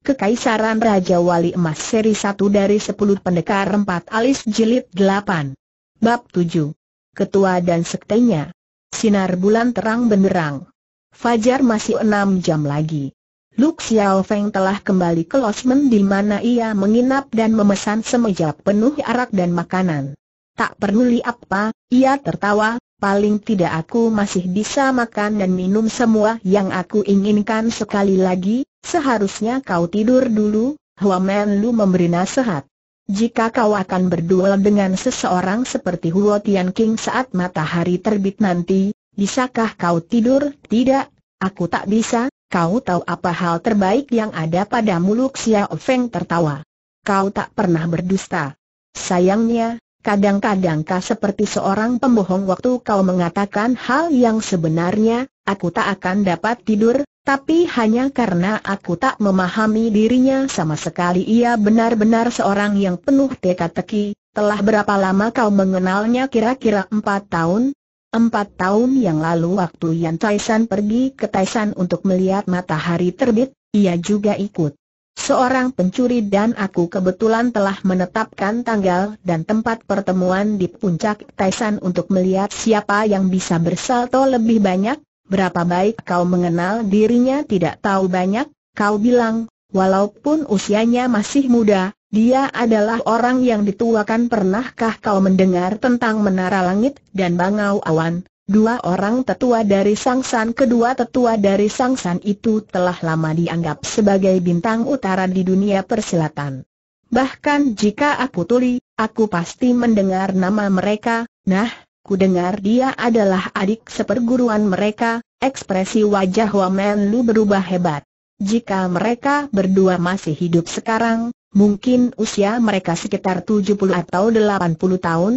Kekaisaran Raja Wali Emas Seri 1 dari 10 Pendekar 4 Alis Jilid 8 Bab 7 Ketua dan Sektenya. Sinar bulan terang benderang. Fajar masih 6 jam lagi. Luk Xiao Feng telah kembali ke losmen di mana ia menginap dan memesan semeja penuh arak dan makanan. Tak peduli apa, ia tertawa, paling tidak aku masih bisa makan dan minum semua yang aku inginkan. Sekali lagi, seharusnya kau tidur dulu, Huamen Lu memberi nasihat. Jika kau akan berduel dengan seseorang seperti Huo Tianqing saat matahari terbit nanti, bisakah kau tidur? Tidak, aku tak bisa. Kau tahu apa hal terbaik yang ada padamu? Luk Xiao Feng tertawa. Kau tak pernah berdusta. Sayangnya, kadang-kadang kau seperti seorang pembohong. Waktu kau mengatakan hal yang sebenarnya, aku tak akan dapat tidur. Tapi hanya karena aku tak memahami dirinya sama sekali. Ia benar-benar seorang yang penuh teka-teki. Telah berapa lama kau mengenalnya? Kira-kira 4 tahun. 4 tahun yang lalu waktu Yan Taishan pergi ke Taishan untuk melihat matahari terbit, ia juga ikut. Seorang pencuri dan aku kebetulan telah menetapkan tanggal dan tempat pertemuan di puncak Taishan untuk melihat siapa yang bisa bersalto lebih banyak. Berapa baik kau mengenal dirinya? Tidak tahu banyak, kau bilang. Walaupun usianya masih muda, dia adalah orang yang dituakan. Pernahkah kau mendengar tentang Menara Langit dan Bangau Awan? 2 orang tetua dari Sangshan. Kedua tetua dari Sangshan itu telah lama dianggap sebagai bintang utara di dunia persilatan. Bahkan jika aku tuli, aku pasti mendengar nama mereka. Nah, ku dengar dia adalah adik seperguruan mereka. Ekspresi wajah Huamen Lu berubah hebat. Jika mereka berdua masih hidup sekarang, mungkin usia mereka sekitar 70 atau 80 tahun.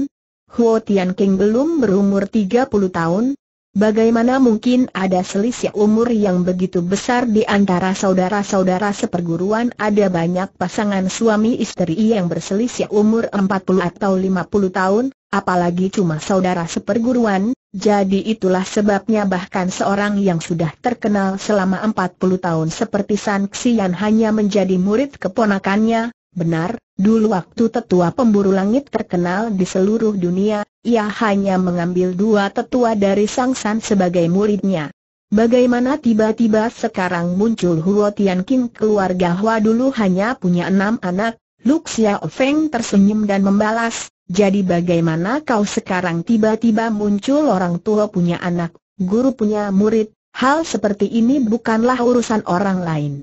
Huo Tianqing belum berumur 30 tahun. Bagaimana mungkin ada selisih umur yang begitu besar di antara saudara-saudara seperguruan? Ada banyak pasangan suami istri yang berselisih umur 40 atau 50 tahun. Apalagi cuma saudara seperguruan, jadi itulah sebabnya bahkan seorang yang sudah terkenal selama 40 tahun seperti San Xian hanya menjadi murid keponakannya. Benar, dulu waktu tetua pemburu langit terkenal di seluruh dunia, ia hanya mengambil 2 tetua dari Sangshan sebagai muridnya. Bagaimana tiba-tiba sekarang muncul Huo Tianqing? Keluarga Hua dulu hanya punya 6 anak, Luk Xiao Feng tersenyum dan membalas. Jadi bagaimana kau sekarang tiba-tiba muncul? Orang tua punya anak, guru punya murid. Hal seperti ini bukanlah urusan orang lain.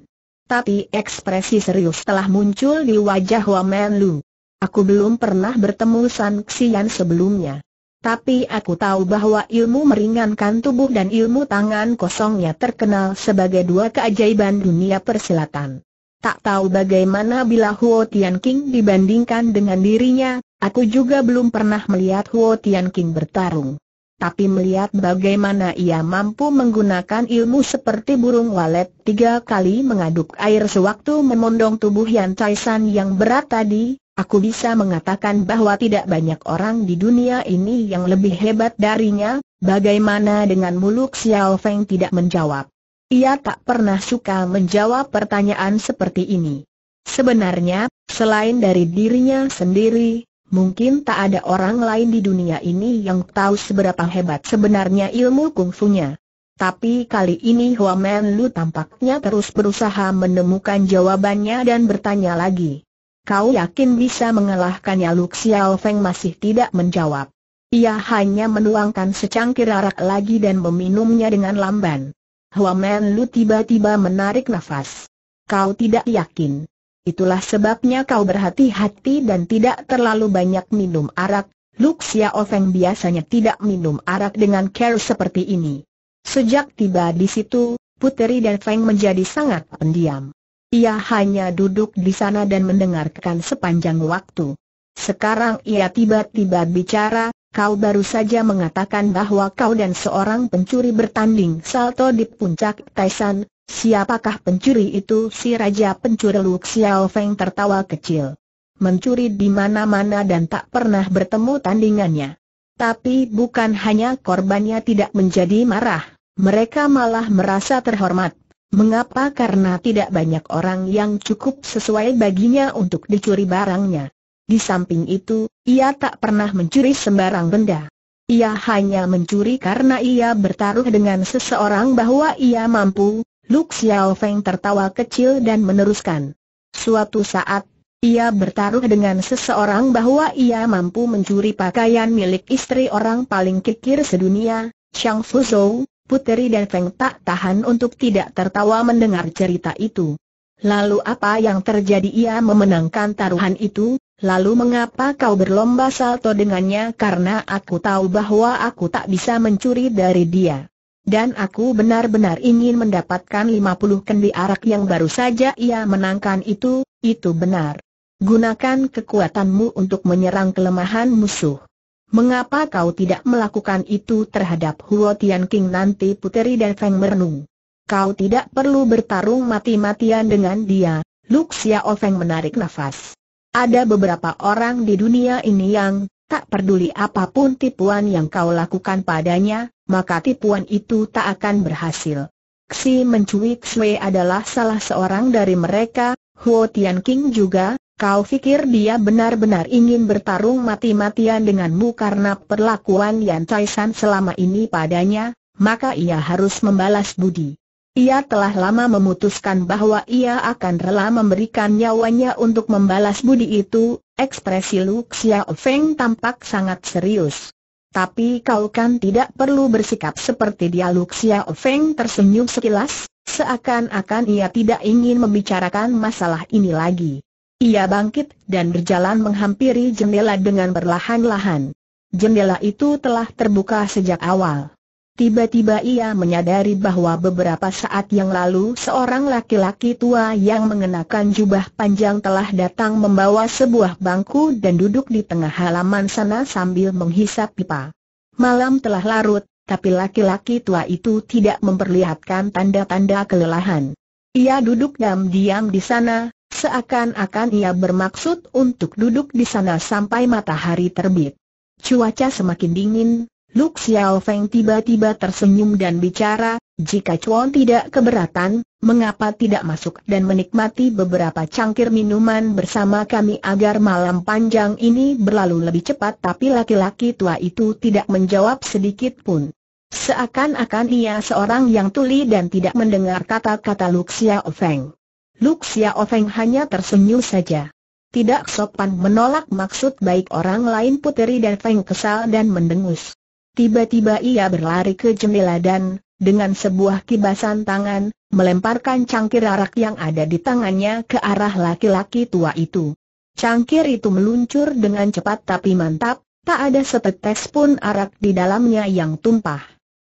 Tapi ekspresi serius telah muncul di wajah Huamen Lu. Aku belum pernah bertemu San Xian sebelumnya. Tapi aku tahu bahwa ilmu meringankan tubuh dan ilmu tangan kosongnya terkenal sebagai 2 keajaiban dunia persilatan. Tak tahu bagaimana bila Huo Tianqing dibandingkan dengan dirinya. Aku juga belum pernah melihat Huo Tianqing bertarung. Tapi melihat bagaimana ia mampu menggunakan ilmu seperti burung walet 3 kali mengaduk air sewaktu memondong tubuh Yan Taishan yang berat tadi, aku bisa mengatakan bahwa tidak banyak orang di dunia ini yang lebih hebat darinya. Bagaimana dengan Luk Xiao Feng? Tidak menjawab. Ia tak pernah suka menjawab pertanyaan seperti ini. Sebenarnya, selain dari dirinya sendiri, mungkin tak ada orang lain di dunia ini yang tahu seberapa hebat sebenarnya ilmu kungfunya. Tapi kali ini Huamen Lu tampaknya terus berusaha menemukan jawabannya dan bertanya lagi. Kau yakin bisa mengalahkannya? Luk Xiao Feng masih tidak menjawab. Ia hanya menuangkan secangkir arak lagi dan meminumnya dengan lamban. Huamen Lu tiba-tiba menarik nafas. Kau tidak yakin? Itulah sebabnya kau berhati-hati dan tidak terlalu banyak minum arak. Luk Xiao Feng biasanya tidak minum arak dengan care seperti ini. Sejak tiba di situ, Puteri dan Feng menjadi sangat pendiam. Ia hanya duduk di sana dan mendengarkan sepanjang waktu. Sekarang ia tiba-tiba bicara. Kau baru saja mengatakan bahwa kau dan seorang pencuri bertanding salto di puncak Taishan. Siapakah pencuri itu? Si Raja Pencuri. Luk Xiao Feng tertawa kecil. Mencuri di mana-mana dan tak pernah bertemu tandingannya. Tapi bukan hanya korbannya tidak menjadi marah, mereka malah merasa terhormat. Mengapa? Karena tidak banyak orang yang cukup sesuai baginya untuk dicuri barangnya. Di samping itu, ia tak pernah mencuri sembarang benda. Ia hanya mencuri karena ia bertaruh dengan seseorang bahwa ia mampu. Luk Xiao Feng tertawa kecil dan meneruskan. Suatu saat, ia bertaruh dengan seseorang bahwa ia mampu mencuri pakaian milik istri orang paling kikir sedunia, Zhang Fuzhou. Puteri dan Feng tak tahan untuk tidak tertawa mendengar cerita itu. Lalu apa yang terjadi? Ia memenangkan taruhan itu. Lalu mengapa kau berlomba salto dengannya? Karena aku tahu bahwa aku tak bisa mencuri dari dia. Dan aku benar-benar ingin mendapatkan 50 kendi arak yang baru saja ia menangkan itu. Itu benar. Gunakan kekuatanmu untuk menyerang kelemahan musuh. Mengapa kau tidak melakukan itu terhadap Huo Tian King? Nanti Puteri dan Feng merenung. Kau tidak perlu bertarung mati-matian dengan dia. Luk Xiao Feng menarik nafas. Ada beberapa orang di dunia ini yang tak peduli apapun tipuan yang kau lakukan padanya, maka tipuan itu tak akan berhasil. Xi Mencuik Sui adalah salah seorang dari mereka. Huo Tian King juga. Kau pikir dia benar-benar ingin bertarung mati-matian denganmu karena perlakuan Yan Chai San selama ini padanya, maka ia harus membalas budi. Ia telah lama memutuskan bahwa ia akan rela memberikan nyawanya untuk membalas budi itu. Ekspresi Luk Xiao Feng tampak sangat serius. Tapi kau kan tidak perlu bersikap seperti dia. Luk Xiao Feng tersenyum sekilas, seakan-akan ia tidak ingin membicarakan masalah ini lagi. Ia bangkit dan berjalan menghampiri jendela dengan perlahan-lahan. Jendela itu telah terbuka sejak awal. Tiba-tiba ia menyadari bahwa beberapa saat yang lalu seorang laki-laki tua yang mengenakan jubah panjang telah datang membawa sebuah bangku dan duduk di tengah halaman sana sambil menghisap pipa. Malam telah larut, tapi laki-laki tua itu tidak memperlihatkan tanda-tanda kelelahan. Ia duduk diam-diam di sana. Seakan-akan ia bermaksud untuk duduk di sana sampai matahari terbit. Cuaca semakin dingin. Luk Xiao Feng tiba-tiba tersenyum dan bicara, jika Chuan tidak keberatan, mengapa tidak masuk dan menikmati beberapa cangkir minuman bersama kami agar malam panjang ini berlalu lebih cepat? Tapi laki-laki tua itu tidak menjawab sedikit pun. Seakan-akan ia seorang yang tuli dan tidak mendengar kata-kata Luk Xiao Feng. Luk Xiao Feng hanya tersenyum saja. Tidak sopan menolak maksud baik orang lain. Puteri dan Feng kesal dan mendengus. Tiba-tiba ia berlari ke jendela dan, dengan sebuah kibasan tangan, melemparkan cangkir arak yang ada di tangannya ke arah laki-laki tua itu. Cangkir itu meluncur dengan cepat tapi mantap, tak ada setetes pun arak di dalamnya yang tumpah.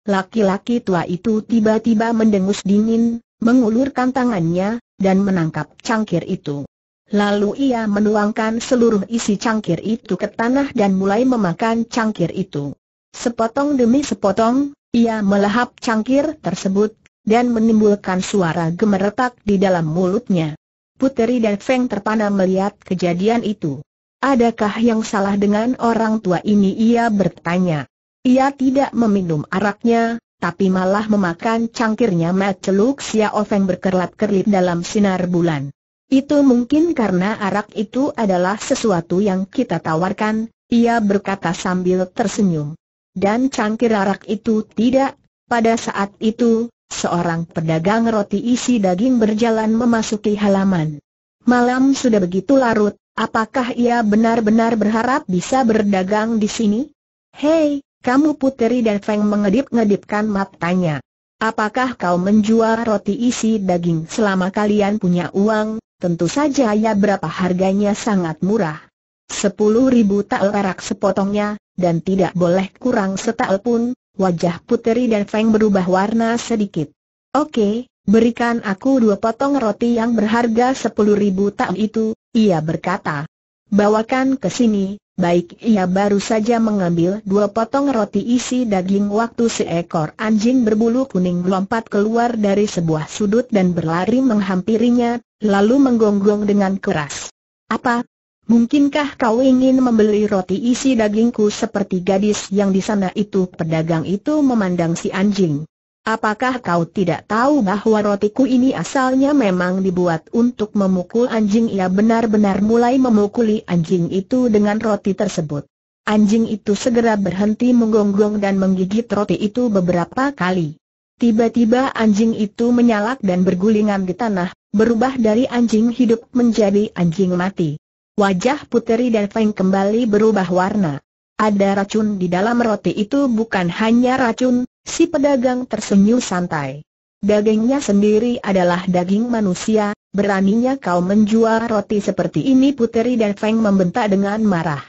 Laki-laki tua itu tiba-tiba mendengus dingin, mengulurkan tangannya dan menangkap cangkir itu. Lalu ia menuangkan seluruh isi cangkir itu ke tanah dan mulai memakan cangkir itu. Sepotong demi sepotong, ia melahap cangkir tersebut dan menimbulkan suara gemeretak di dalam mulutnya. Puteri dan Feng terpana melihat kejadian itu. Adakah yang salah dengan orang tua ini? Ia bertanya. Ia tidak meminum araknya, tapi malah memakan cangkirnya. Maceluk Xiao Feng berkerlap-kerlip dalam sinar bulan. Itu mungkin karena arak itu adalah sesuatu yang kita tawarkan, ia berkata sambil tersenyum. Dan cangkir arak itu tidak. Pada saat itu, seorang pedagang roti isi daging berjalan memasuki halaman. Malam sudah begitu larut, apakah ia benar-benar berharap bisa berdagang di sini? Hei! Kamu? Puteri dan Feng mengedip-ngedipkan matanya. Apakah kau menjual roti isi daging selama kalian punya uang? Tentu saja. Ya, berapa harganya? Sangat murah. 10.000 tael perak sepotongnya, dan tidak boleh kurang setael pun. Wajah Puteri dan Feng berubah warna sedikit. Oke, berikan aku 2 potong roti yang berharga 10.000 tael itu, ia berkata. Bawakan ke sini. Baik, ia baru saja mengambil 2 potong roti isi daging waktu seekor anjing berbulu kuning melompat keluar dari sebuah sudut dan berlari menghampirinya, lalu menggonggong dengan keras. Apa? Mungkinkah kau ingin membeli roti isi dagingku seperti gadis yang di sana itu? Pedagang itu memandang si anjing. Apakah kau tidak tahu bahwa rotiku ini asalnya memang dibuat untuk memukul anjing?" Ia benar-benar mulai memukuli anjing itu dengan roti tersebut. Anjing itu segera berhenti menggonggong dan menggigit roti itu beberapa kali. Tiba-tiba anjing itu menyalak dan bergulingan di tanah, berubah dari anjing hidup menjadi anjing mati. Wajah Puteri dan Feng kembali berubah warna. Ada racun di dalam roti itu. Bukan hanya racun. Si pedagang tersenyum santai. Dagingnya sendiri adalah daging manusia, beraninya kau menjual roti seperti ini? Puteri dan Feng membentak dengan marah.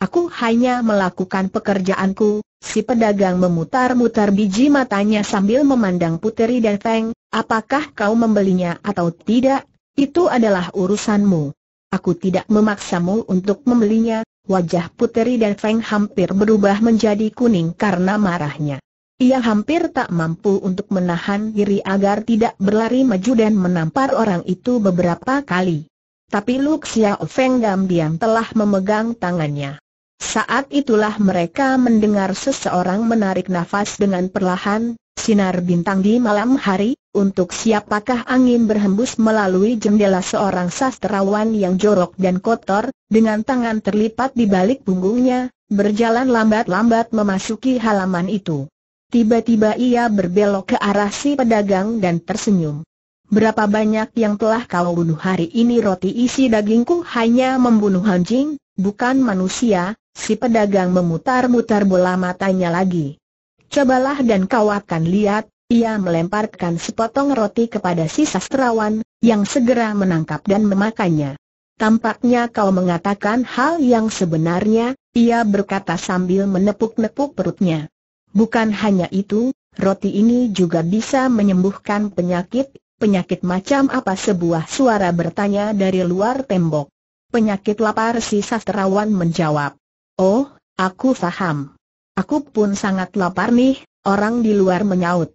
Aku hanya melakukan pekerjaanku. Si pedagang memutar-mutar biji matanya sambil memandang Puteri dan Feng. Apakah kau membelinya atau tidak, itu adalah urusanmu. Aku tidak memaksamu untuk membelinya. Wajah Puteri dan Feng hampir berubah menjadi kuning karena marahnya. Ia hampir tak mampu untuk menahan diri agar tidak berlari maju dan menampar orang itu beberapa kali. Tapi Lu Xiaofeng diam-diam telah memegang tangannya. Saat itulah mereka mendengar seseorang menarik nafas dengan perlahan, sinar bintang di malam hari. Untuk siapakah angin berhembus melalui jendela? Seorang sastrawan yang jorok dan kotor, dengan tangan terlipat di balik punggungnya, berjalan lambat-lambat memasuki halaman itu. Tiba-tiba ia berbelok ke arah si pedagang dan tersenyum. Berapa banyak yang telah kau bunuh hari ini? Roti isi dagingku hanya membunuh anjing, bukan manusia. Si pedagang memutar-mutar bola matanya lagi. Cobalah dan kau akan lihat. Ia melemparkan sepotong roti kepada si sastrawan, yang segera menangkap dan memakannya. Tampaknya kau mengatakan hal yang sebenarnya, ia berkata sambil menepuk-nepuk perutnya. Bukan hanya itu, roti ini juga bisa menyembuhkan penyakit. Penyakit macam apa? Sebuah suara bertanya dari luar tembok. Penyakit lapar, si sastrawan menjawab. Oh, aku paham. Aku pun sangat lapar nih, orang di luar menyaut.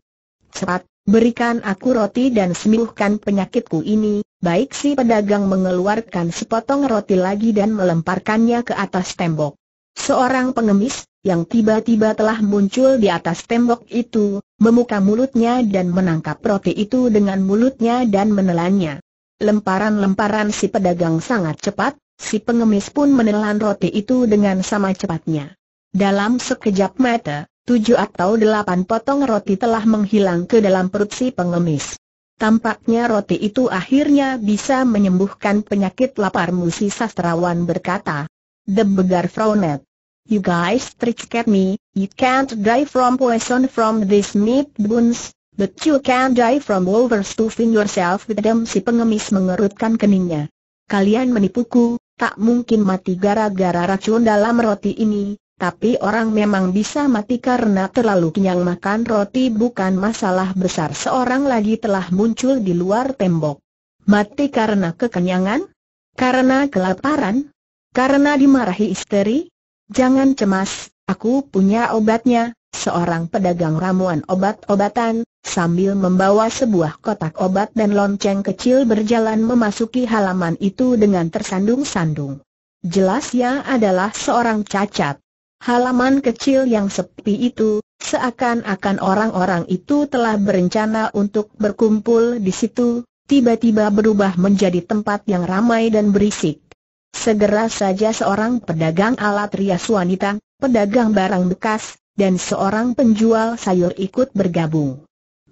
Cepat, berikan aku roti dan sembuhkan penyakitku ini. Baik, si pedagang mengeluarkan sepotong roti lagi dan melemparkannya ke atas tembok. Seorang pengemis, yang tiba-tiba telah muncul di atas tembok itu, membuka mulutnya dan menangkap roti itu dengan mulutnya dan menelannya. Lemparan-lemparan si pedagang sangat cepat, si pengemis pun menelan roti itu dengan sama cepatnya. Dalam sekejap mata, 7 atau 8 potong roti telah menghilang ke dalam perut si pengemis. Tampaknya roti itu akhirnya bisa menyembuhkan penyakit laparmu, si sastrawan berkata. The beggar frowned. You guys tricked me. You can't die from poison from these meat bones, but you can die from overstuffing yourself with them. Si pengemis mengerutkan keningnya. Kalian menipuku. Tak mungkin mati gara-gara racun dalam roti ini. Tapi orang memang bisa mati karena terlalu kenyang makan roti, bukan masalah besar. Seorang lagi telah muncul di luar tembok. Mati karena kekenyangan? Karena kelaparan? Karena dimarahi istri? Jangan cemas, aku punya obatnya. Seorang pedagang ramuan obat-obatan, sambil membawa sebuah kotak obat dan lonceng kecil, berjalan memasuki halaman itu dengan tersandung-sandung. Jelasnya adalah seorang cacat. Halaman kecil yang sepi itu, seakan-akan orang-orang itu telah berencana untuk berkumpul di situ, tiba-tiba berubah menjadi tempat yang ramai dan berisik. Segera saja seorang pedagang alat rias wanita, pedagang barang bekas, dan seorang penjual sayur ikut bergabung.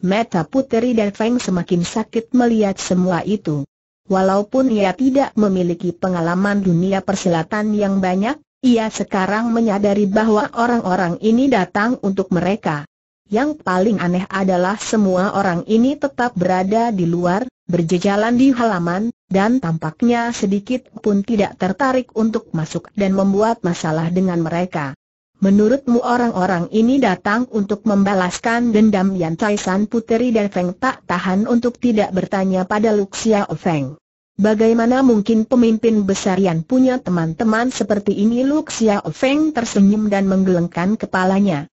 Mata Puteri dan Feng semakin sakit melihat semua itu. Walaupun ia tidak memiliki pengalaman dunia persilatan yang banyak, ia sekarang menyadari bahwa orang-orang ini datang untuk mereka. Yang paling aneh adalah semua orang ini tetap berada di luar, berjejalan di halaman, dan tampaknya sedikit pun tidak tertarik untuk masuk dan membuat masalah dengan mereka. Menurutmu orang-orang ini datang untuk membalaskan dendam Yan Chai San? Puteri dan Feng tak tahan untuk tidak bertanya pada Lu Xiaofeng. Bagaimana mungkin pemimpin besar Yan punya teman-teman seperti ini? Lu Xiaofeng tersenyum dan menggelengkan kepalanya.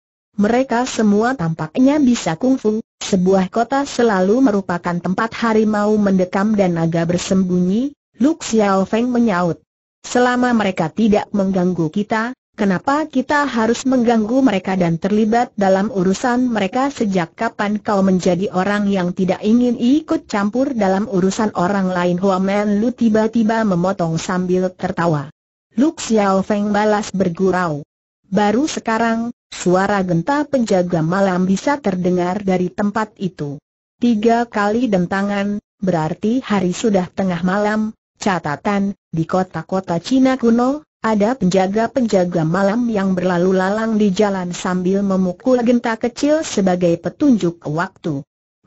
Mereka semua tampaknya bisa kungfu. Sebuah kota selalu merupakan tempat harimau mendekam dan naga bersembunyi. Lu Xiaofeng menyaut. Selama mereka tidak mengganggu kita, Kenapa kita harus mengganggu mereka dan terlibat dalam urusan mereka? Sejak kapan kau menjadi orang yang tidak ingin ikut campur dalam urusan orang lain? Hua Man Lu tiba-tiba memotong sambil tertawa. Lu Xiao Feng balas bergurau. Baru sekarang, suara genta penjaga malam bisa terdengar dari tempat itu. 3 kali dentangan, berarti hari sudah tengah malam. Catatan, di kota-kota Cina kuno, ada penjaga-penjaga malam yang berlalu lalang di jalan sambil memukul genta kecil sebagai petunjuk waktu.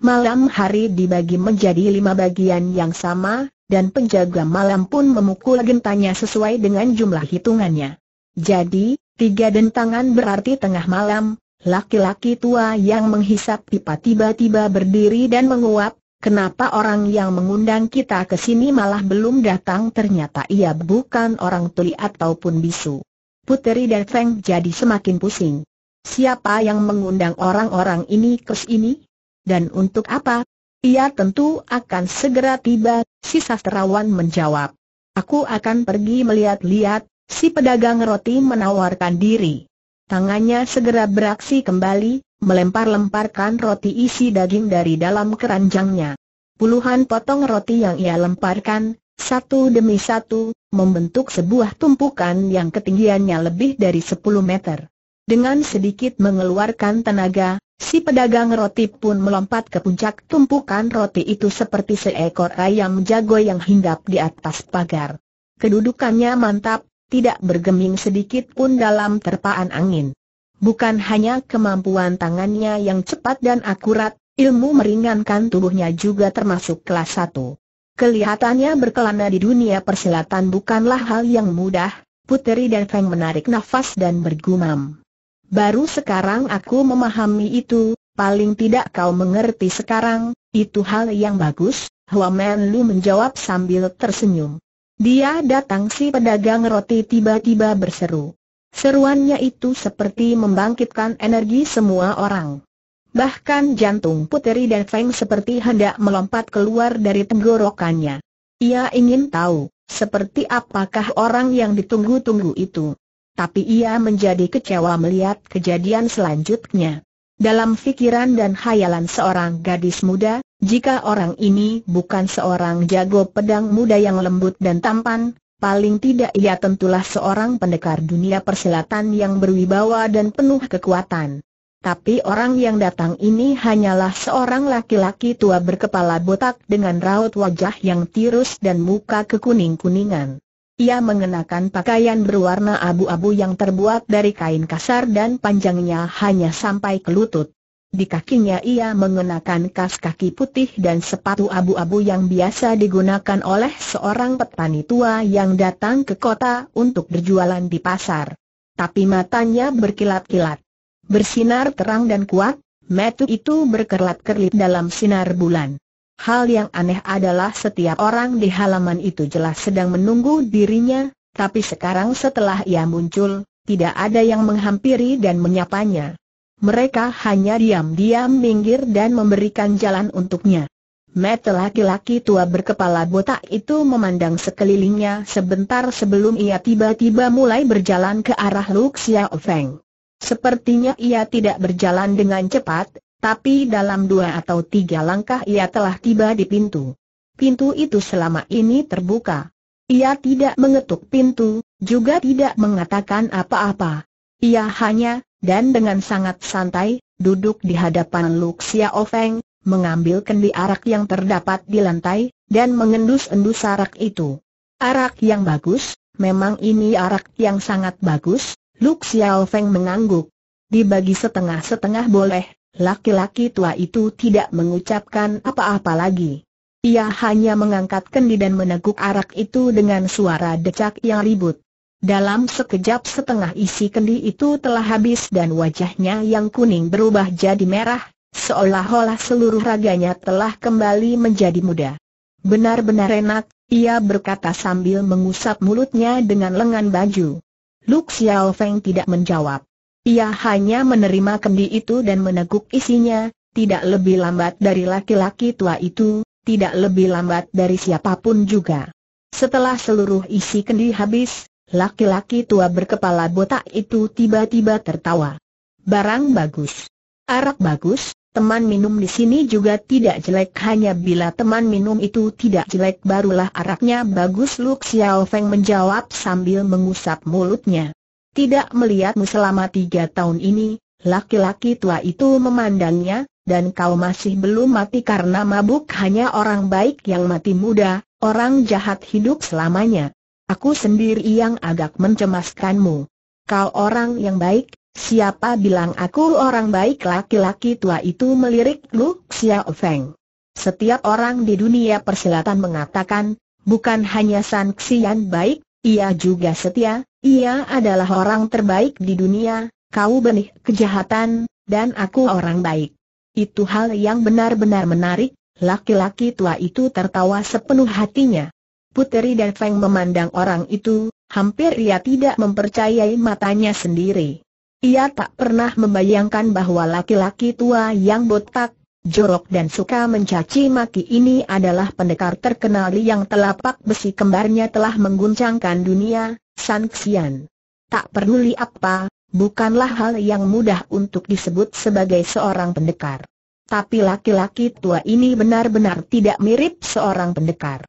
Malam hari dibagi menjadi 5 bagian yang sama, dan penjaga malam pun memukul gentanya sesuai dengan jumlah hitungannya. Jadi, 3 dentangan berarti tengah malam. Laki-laki tua yang menghisap pipa tiba-tiba berdiri dan menguap. Kenapa orang yang mengundang kita ke sini malah belum datang? Ternyata ia bukan orang tuli ataupun bisu. Puteri dan Feng jadi semakin pusing. Siapa yang mengundang orang-orang ini ke sini? Dan untuk apa? Ia tentu akan segera tiba, si sastrawan menjawab. Aku akan pergi melihat-lihat, si pedagang roti menawarkan diri. Tangannya segera beraksi kembali, melempar-lemparkan roti isi daging dari dalam keranjangnya. Puluhan potong roti yang ia lemparkan, satu demi satu, membentuk sebuah tumpukan yang ketinggiannya lebih dari 10 meter. Dengan sedikit mengeluarkan tenaga, si pedagang roti pun melompat ke puncak tumpukan roti itu seperti seekor ayam jago yang hinggap di atas pagar. Kedudukannya mantap, tidak bergeming sedikit pun dalam terpaan angin. Bukan hanya kemampuan tangannya yang cepat dan akurat, ilmu meringankan tubuhnya juga termasuk kelas 1. Kelihatannya berkelana di dunia persilatan bukanlah hal yang mudah. Puteri dan Feng menarik nafas dan bergumam. Baru sekarang aku memahami itu, paling tidak kau mengerti sekarang, itu hal yang bagus, Hua Man Lu menjawab sambil tersenyum. Dia datang, si pedagang roti tiba-tiba berseru. Seruannya itu seperti membangkitkan energi semua orang. Bahkan jantung Puteri dan Feng seperti hendak melompat keluar dari tenggorokannya. Ia ingin tahu, seperti apakah orang yang ditunggu-tunggu itu. Tapi ia menjadi kecewa melihat kejadian selanjutnya. Dalam pikiran dan khayalan seorang gadis muda, jika orang ini bukan seorang jago pedang muda yang lembut dan tampan, paling tidak ia tentulah seorang pendekar dunia persilatan yang berwibawa dan penuh kekuatan. Tapi orang yang datang ini hanyalah seorang laki-laki tua berkepala botak dengan raut wajah yang tirus dan muka kekuning-kuningan. Ia mengenakan pakaian berwarna abu-abu yang terbuat dari kain kasar dan panjangnya hanya sampai ke lutut. Di kakinya ia mengenakan kas kaki putih dan sepatu abu-abu yang biasa digunakan oleh seorang petani tua yang datang ke kota untuk berjualan di pasar. Tapi matanya berkilat-kilat, bersinar terang dan kuat, mata itu berkerlat-kerlit dalam sinar bulan. Hal yang aneh adalah setiap orang di halaman itu jelas sedang menunggu dirinya, tapi sekarang setelah ia muncul, tidak ada yang menghampiri dan menyapanya. Mereka hanya diam-diam minggir dan memberikan jalan untuknya. Mata laki-laki tua berkepala botak itu memandang sekelilingnya sebentar sebelum ia tiba-tiba mulai berjalan ke arah Lu Xiao Feng. Sepertinya ia tidak berjalan dengan cepat, tapi dalam 2 atau 3 langkah ia telah tiba di pintu. Pintu itu selama ini terbuka. Ia tidak mengetuk pintu, juga tidak mengatakan apa-apa. Ia hanya, dan dengan sangat santai, duduk di hadapan Lu Xiao Feng, mengambil kendi arak yang terdapat di lantai, dan mengendus-endus arak itu. Arak yang bagus, memang ini arak yang sangat bagus, Lu Xiao Feng mengangguk. Dibagi setengah-setengah boleh, laki-laki tua itu tidak mengucapkan apa-apa lagi. Ia hanya mengangkat kendi dan meneguk arak itu dengan suara decak yang ribut. Dalam sekejap setengah isi kendi itu telah habis dan wajahnya yang kuning berubah jadi merah, seolah-olah seluruh raganya telah kembali menjadi muda. Benar-benar enak, ia berkata sambil mengusap mulutnya dengan lengan baju. Lu Xiao Feng tidak menjawab. Ia hanya menerima kendi itu dan meneguk isinya, tidak lebih lambat dari laki-laki tua itu, tidak lebih lambat dari siapapun juga. Setelah seluruh isi kendi habis, Laki-laki tua berkepala botak itu tiba-tiba tertawa. Barang bagus. Arak bagus, teman minum di sini juga tidak jelek, hanya bila teman minum itu tidak jelek barulah araknya bagus. Lu Xiao Feng menjawab sambil mengusap mulutnya. Tidak melihatmu selama 3 tahun ini, laki-laki tua itu memandangnya, dan kau masih belum mati karena mabuk. Hanya orang baik yang mati muda, orang jahat hidup selamanya. Aku sendiri yang agak mencemaskanmu. Kau orang yang baik? Siapa bilang aku orang baik? Laki-laki tua itu melirik Lu Xiao Feng. Setiap orang di dunia persilatan mengatakan, bukan hanya San Xian baik, ia juga setia. Ia adalah orang terbaik di dunia. Kau benih kejahatan, dan aku orang baik. Itu hal yang benar-benar menarik. Laki-laki tua itu tertawa sepenuh hatinya. Puteri dan Feng memandang orang itu, hampir ia tidak mempercayai matanya sendiri. Ia tak pernah membayangkan bahwa laki-laki tua yang botak, jorok dan suka mencaci maki ini adalah pendekar terkenal yang telapak besi kembarnya telah mengguncangkan dunia, San Xian. Tak peduli apa, bukanlah hal yang mudah untuk disebut sebagai seorang pendekar. Tapi laki-laki tua ini benar-benar tidak mirip seorang pendekar.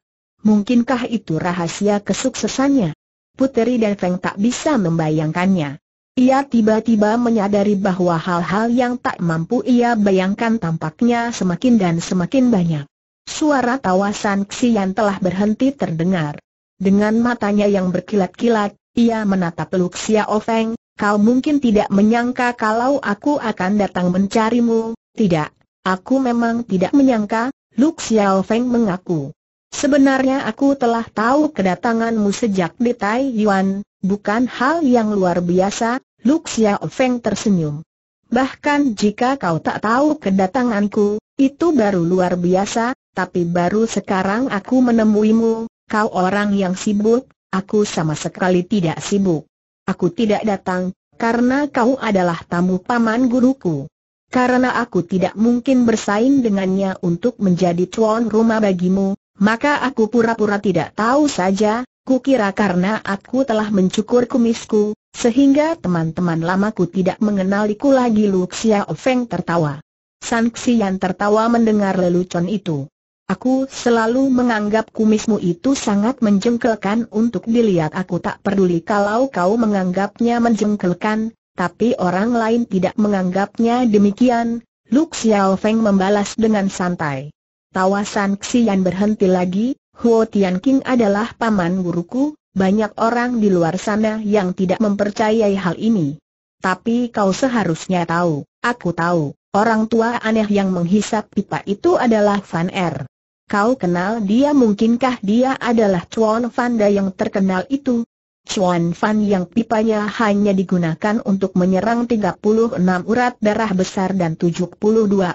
Mungkinkah itu rahasia kesuksesannya? Puteri dan Feng tak bisa membayangkannya. Ia tiba-tiba menyadari bahwa hal-hal yang tak mampu ia bayangkan tampaknya semakin dan semakin banyak. Suara tawa San Xian telah berhenti terdengar. Dengan matanya yang berkilat-kilat, ia menatap Lu Xiao Feng. Kau mungkin tidak menyangka kalau aku akan datang mencarimu. Tidak, aku memang tidak menyangka, Lu Xiao Feng mengaku. Sebenarnya aku telah tahu kedatanganmu sejak di Taiyuan, bukan hal yang luar biasa, Lu Xiao Feng tersenyum. Bahkan jika kau tak tahu kedatanganku, itu baru luar biasa, tapi baru sekarang aku menemuimu. Kau orang yang sibuk, aku sama sekali tidak sibuk. Aku tidak datang karena kau adalah tamu paman guruku. Karena aku tidak mungkin bersaing dengannya untuk menjadi tuan rumah bagimu, maka aku pura-pura tidak tahu saja. Kukira karena aku telah mencukur kumisku, sehingga teman-teman lamaku tidak mengenaliku lagi. Lu Xiao Feng tertawa. San Xian tertawa mendengar lelucon itu. Aku selalu menganggap kumismu itu sangat menjengkelkan untuk dilihat. Aku tak peduli kalau kau menganggapnya menjengkelkan, tapi orang lain tidak menganggapnya demikian. Lu Xiao Feng membalas dengan santai. Tawa San Xian berhenti lagi. Huo Tianqing adalah paman guruku. Banyak orang di luar sana yang tidak mempercayai hal ini. Tapi kau seharusnya tahu. Aku tahu, orang tua aneh yang menghisap pipa itu adalah Fan Er. Kau kenal dia? Mungkinkah dia adalah Chuan Fanda yang terkenal itu? Chuan Fan yang pipanya hanya digunakan untuk menyerang 36 urat darah besar dan 72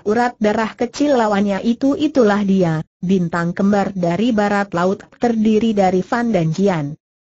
urat darah kecil. Lawannya itulah dia, bintang kembar dari barat laut, terdiri dari Fan dan Jian.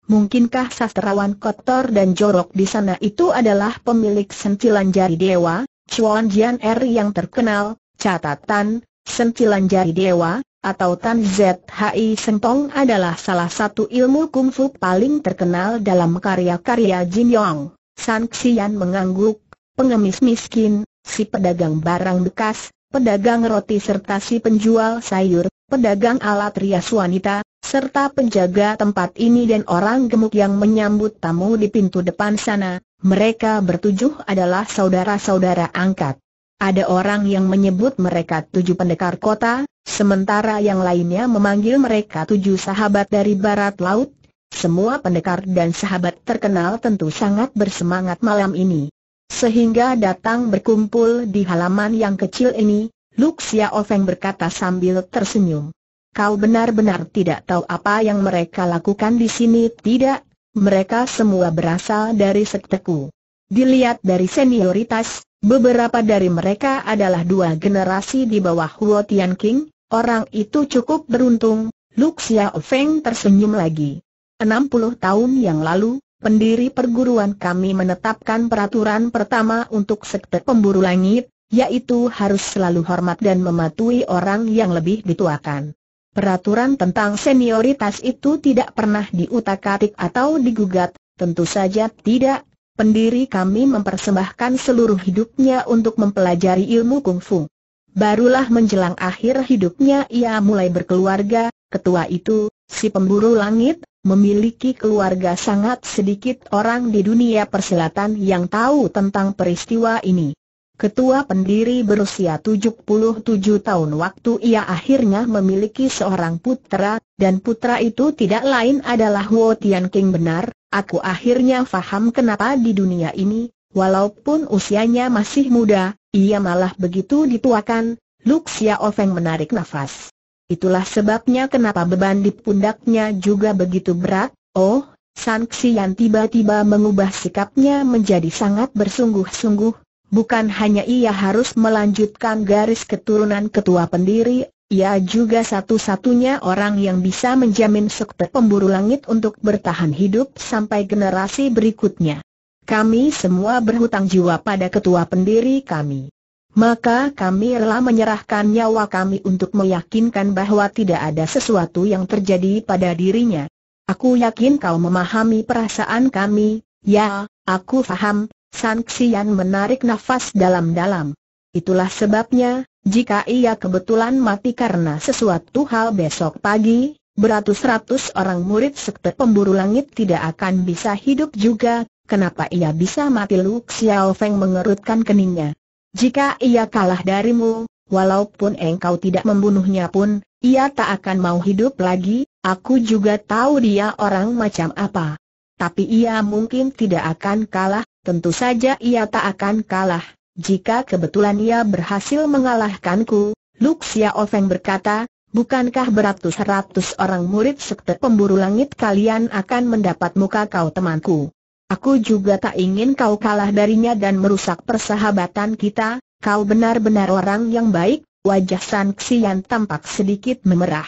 Mungkinkah sastrawan kotor dan jorok di sana itu adalah pemilik sentilan jari dewa, Chuan Jian Er yang terkenal? Catatan, sentilan jari dewa atau Tan Zhi Sentong adalah salah satu ilmu kungfu paling terkenal dalam karya-karya Jin Yong. San Xian mengangguk. Pengemis miskin, si pedagang barang bekas, pedagang roti serta si penjual sayur, pedagang alat rias wanita, serta penjaga tempat ini dan orang gemuk yang menyambut tamu di pintu depan sana, mereka bertujuh adalah saudara-saudara angkat. Ada orang yang menyebut mereka 7 pendekar kota, sementara yang lainnya memanggil mereka 7 sahabat dari barat laut. Semua pendekar dan sahabat terkenal tentu sangat bersemangat malam ini, sehingga datang berkumpul di halaman yang kecil ini. Lu Xiao Feng berkata sambil tersenyum. Kau benar-benar tidak tahu apa yang mereka lakukan di sini. Tidak, mereka semua berasal dari sekteku. Dilihat dari senioritas, beberapa dari mereka adalah 2 generasi di bawah Huo Tianqing. Orang itu cukup beruntung. Lu Xiao Feng tersenyum lagi. 60 tahun yang lalu, pendiri perguruan kami menetapkan peraturan pertama untuk sekte pemburu langit, yaitu harus selalu hormat dan mematuhi orang yang lebih dituakan. Peraturan tentang senioritas itu tidak pernah diutak-atik atau digugat, tentu saja tidak. Pendiri kami mempersembahkan seluruh hidupnya untuk mempelajari ilmu kungfu. Barulah menjelang akhir hidupnya ia mulai berkeluarga. Ketua itu, si pemburu langit, memiliki keluarga. Sangat sedikit orang di dunia persilatan yang tahu tentang peristiwa ini. Ketua pendiri berusia 77 tahun waktu ia akhirnya memiliki seorang putra, dan putra itu tidak lain adalah Wo Tian King. Benar, aku akhirnya faham kenapa di dunia ini, walaupun usianya masih muda, ia malah begitu dituakan. Luk Xiao Feng menarik nafas. Itulah sebabnya kenapa beban di pundaknya juga begitu berat. Oh, San Xian tiba-tiba mengubah sikapnya menjadi sangat bersungguh-sungguh. Bukan hanya ia harus melanjutkan garis keturunan ketua pendiri, ia juga satu-satunya orang yang bisa menjamin sekte pemburu langit untuk bertahan hidup sampai generasi berikutnya. Kami semua berhutang jiwa pada ketua pendiri kami. Maka kami rela menyerahkan nyawa kami untuk meyakinkan bahwa tidak ada sesuatu yang terjadi pada dirinya. Aku yakin kau memahami perasaan kami. Ya, aku faham. San Xian menarik nafas dalam-dalam. Itulah sebabnya, jika ia kebetulan mati karena sesuatu hal besok pagi, beratus-ratus orang murid sekte pemburu langit tidak akan bisa hidup juga. Kenapa ia bisa mati? Lu Xiao Feng mengerutkan keningnya. Jika ia kalah darimu, walaupun engkau tidak membunuhnya pun, ia tak akan mau hidup lagi. Aku juga tahu dia orang macam apa. Tapi ia mungkin tidak akan kalah. Tentu saja ia tak akan kalah. Jika kebetulan ia berhasil mengalahkanku, Luk Xiao Feng berkata, bukankah beratus-ratus orang murid sekte pemburu langit kalian akan mendapat muka kau temanku? Aku juga tak ingin kau kalah darinya dan merusak persahabatan kita. Kau benar-benar orang yang baik. Wajah San Xian tampak sedikit memerah.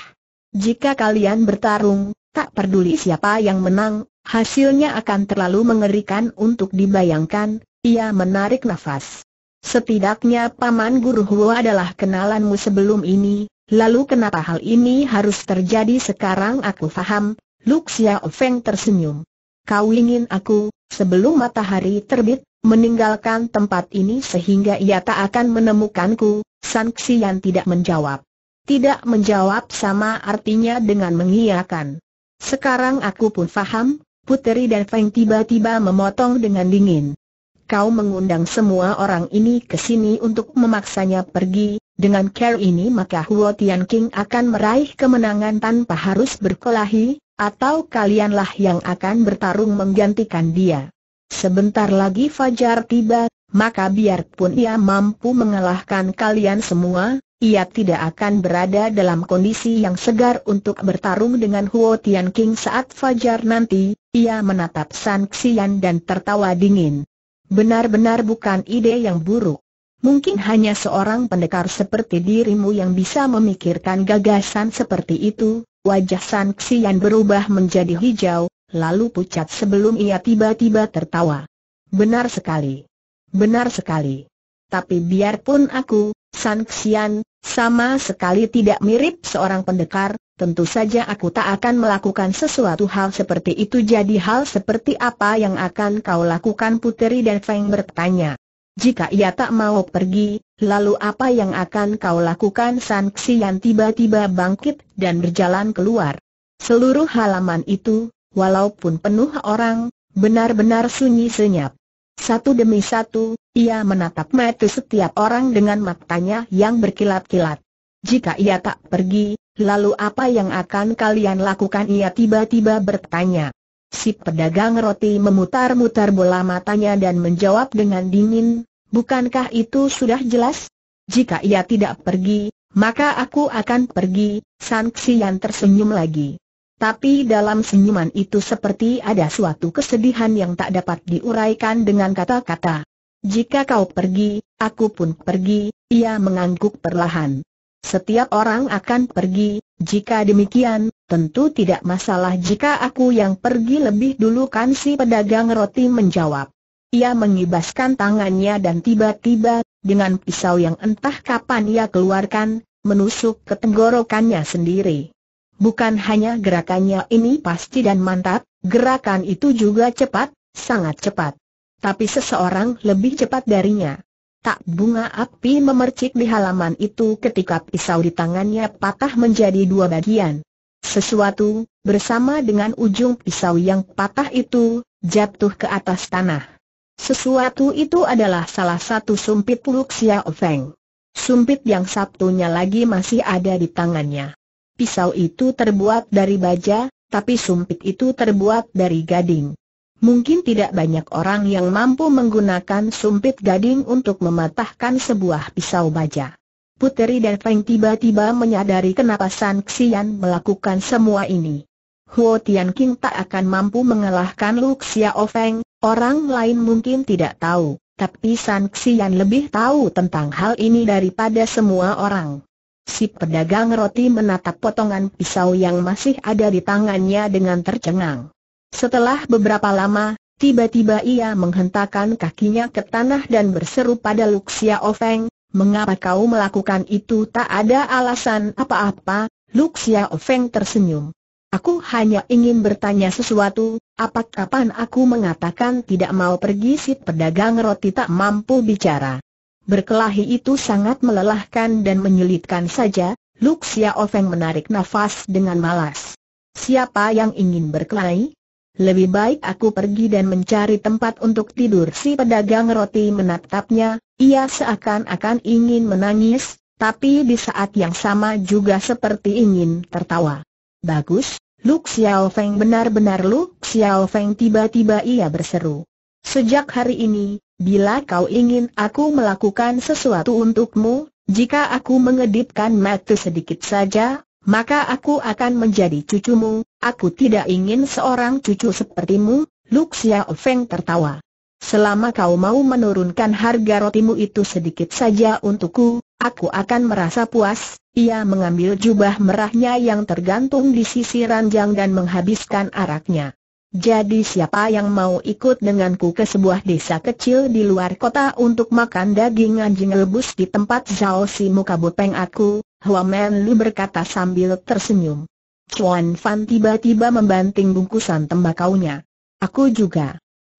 Jika kalian bertarung, tak peduli siapa yang menang, hasilnya akan terlalu mengerikan untuk dibayangkan. Ia menarik nafas. Setidaknya paman guru Huo adalah kenalanmu sebelum ini. Lalu kenapa hal ini harus terjadi sekarang? Aku faham. Lu Xiao Feng tersenyum. Kau ingin aku, sebelum matahari terbit, meninggalkan tempat ini sehingga ia tak akan menemukanku? San Xian tidak menjawab. Tidak menjawab sama artinya dengan mengiyakan. Sekarang aku pun faham. Puteri dan Feng tiba-tiba memotong dengan dingin. Kau mengundang semua orang ini ke sini untuk memaksanya pergi. Dengan cara ini maka Huo Tian King akan meraih kemenangan tanpa harus berkelahi. Atau kalianlah yang akan bertarung menggantikan dia. Sebentar lagi fajar tiba, maka biarpun ia mampu mengalahkan kalian semua, ia tidak akan berada dalam kondisi yang segar untuk bertarung dengan Huo Tian King saat fajar nanti. Ia menatap San Xian dan tertawa dingin. Benar-benar bukan ide yang buruk. Mungkin hanya seorang pendekar seperti dirimu yang bisa memikirkan gagasan seperti itu. Wajah San Xian berubah menjadi hijau, lalu pucat sebelum ia tiba-tiba tertawa. Benar sekali. Benar sekali. Tapi biarpun aku, San Xian, sama sekali tidak mirip seorang pendekar, tentu saja aku tak akan melakukan sesuatu hal seperti itu. Jadi hal seperti apa yang akan kau lakukan? Puteri dan Feng bertanya. Jika ia tak mau pergi, lalu apa yang akan kau lakukan? San Xian tiba-tiba bangkit dan berjalan keluar. Seluruh halaman itu, walaupun penuh orang, benar-benar sunyi senyap. Satu demi satu, ia menatap mata setiap orang dengan matanya yang berkilat-kilat. Jika ia tak pergi, lalu apa yang akan kalian lakukan? Ia tiba-tiba bertanya. Si pedagang roti memutar-mutar bola matanya dan menjawab dengan dingin. Bukankah itu sudah jelas? Jika ia tidak pergi, maka aku akan pergi. San Xian tersenyum lagi. Tapi dalam senyuman itu seperti ada suatu kesedihan yang tak dapat diuraikan dengan kata-kata. Jika kau pergi, aku pun pergi. Ia mengangguk perlahan. Setiap orang akan pergi. Jika demikian, tentu tidak masalah jika aku yang pergi lebih dulu, kan? Si pedagang roti menjawab. Ia mengibaskan tangannya dan tiba-tiba, dengan pisau yang entah kapan ia keluarkan, menusuk ke tenggorokannya sendiri. Bukan hanya gerakannya ini pasti dan mantap, gerakan itu juga cepat, sangat cepat. Tapi seseorang lebih cepat darinya. Tak bunga api memercik di halaman itu ketika pisau di tangannya patah menjadi dua bagian. Sesuatu, bersama dengan ujung pisau yang patah itu, jatuh ke atas tanah. Sesuatu itu adalah salah satu sumpit Luk Xiao Feng. Sumpit yang satunya lagi masih ada di tangannya. Pisau itu terbuat dari baja, tapi sumpit itu terbuat dari gading. Mungkin tidak banyak orang yang mampu menggunakan sumpit gading untuk mematahkan sebuah pisau baja. Puteri dan Feng tiba-tiba menyadari kenapa San Xian melakukan semua ini. Huo Tianqing tak akan mampu mengalahkan Luk Xiao Feng, orang lain mungkin tidak tahu, tapi San Xian lebih tahu tentang hal ini daripada semua orang. Si pedagang roti menatap potongan pisau yang masih ada di tangannya dengan tercengang. Setelah beberapa lama, tiba-tiba ia menghentakkan kakinya ke tanah dan berseru pada Luk Xiao Feng, "Mengapa kau melakukan itu?" Tak ada alasan apa-apa, Luk Xiao Feng tersenyum. "Aku hanya ingin bertanya sesuatu, apa kapan aku mengatakan tidak mau pergi?" Si pedagang roti tak mampu bicara. Berkelahi itu sangat melelahkan dan menyulitkan saja. Luk Xiao Feng menarik nafas dengan malas. "Siapa yang ingin berkelahi? Lebih baik aku pergi dan mencari tempat untuk tidur." Si pedagang roti menatapnya, ia seakan-akan ingin menangis, tapi di saat yang sama juga seperti ingin tertawa. "Bagus, Luk Xiao Feng, benar-benar Luk Xiao Feng," tiba-tiba ia berseru. "Sejak hari ini, bila kau ingin aku melakukan sesuatu untukmu, jika aku mengedipkan mata sedikit saja, maka aku akan menjadi cucumu. Aku tidak ingin seorang cucu sepertimu." Luk Xiao Feng tertawa. "Selama kau mau menurunkan harga rotimu itu sedikit saja untukku, aku akan merasa puas." Ia mengambil jubah merahnya yang tergantung di sisi ranjang dan menghabiskan araknya. "Jadi siapa yang mau ikut denganku ke sebuah desa kecil di luar kota untuk makan daging anjing rebus di tempat Zhao Simu Kabopeng aku?" Hua Man Lu berkata sambil tersenyum. Chuan Fan tiba-tiba membanting bungkusan tembakaunya. "Aku juga.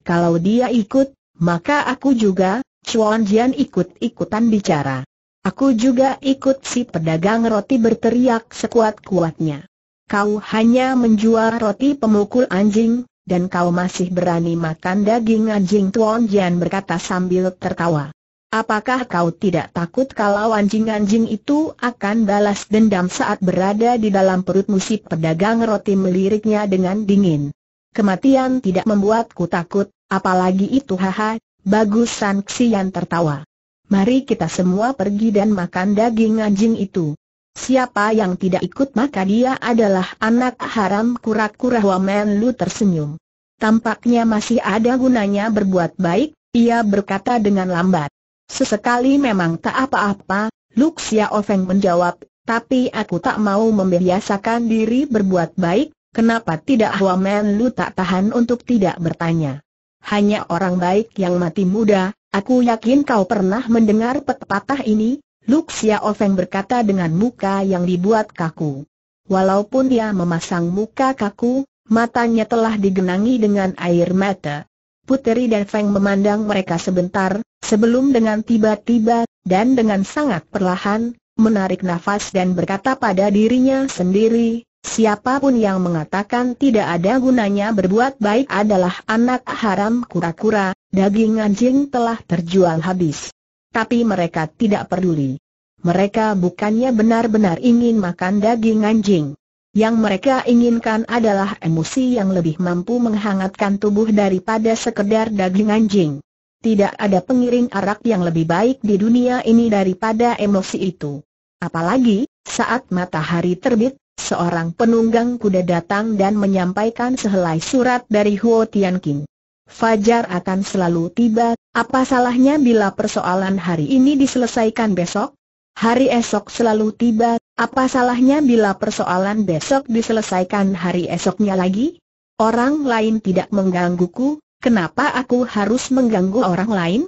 Kalau dia ikut, maka aku juga." Chuan Jian ikut-ikutan bicara. "Aku juga ikut!" Si pedagang roti berteriak sekuat-kuatnya. "Kau hanya menjual roti pemukul anjing, dan kau masih berani makan daging anjing!" Tuan Jian berkata sambil tertawa. "Apakah kau tidak takut kalau anjing-anjing itu akan balas dendam saat berada di dalam perutmu?" Si pedagang roti meliriknya dengan dingin. "Kematian tidak membuatku takut, apalagi itu." "Haha, bagus!" San Xian tertawa. "Mari kita semua pergi dan makan daging anjing itu. Siapa yang tidak ikut maka dia adalah anak haram kura-kura." Hua Man Lu tersenyum. Tampaknya masih ada gunanya berbuat baik, ia berkata dengan lambat. "Sesekali memang tak apa-apa," Luk Xiao Feng menjawab, "tapi aku tak mau membiasakan diri berbuat baik." "Kenapa tidak?" Hua Man Lu tak tahan untuk tidak bertanya. "Hanya orang baik yang mati muda. Aku yakin kau pernah mendengar pepatah ini." Luk Xiao Feng berkata dengan muka yang dibuat kaku. Walaupun dia memasang muka kaku, matanya telah digenangi dengan air mata. Puteri dan Feng memandang mereka sebentar, sebelum dengan tiba-tiba, dan dengan sangat perlahan, menarik nafas dan berkata pada dirinya sendiri, "Siapapun yang mengatakan tidak ada gunanya berbuat baik adalah anak haram kura-kura, daging anjing telah terjual habis." Tapi mereka tidak peduli. Mereka bukannya benar-benar ingin makan daging anjing. Yang mereka inginkan adalah emosi yang lebih mampu menghangatkan tubuh daripada sekedar daging anjing. Tidak ada pengiring arak yang lebih baik di dunia ini daripada emosi itu. Apalagi, saat matahari terbit, seorang penunggang kuda datang dan menyampaikan sehelai surat dari Huo Tianqing. "Fajar akan selalu tiba, apa salahnya bila persoalan hari ini diselesaikan besok? Hari esok selalu tiba, apa salahnya bila persoalan besok diselesaikan hari esoknya lagi? Orang lain tidak menggangguku, kenapa aku harus mengganggu orang lain?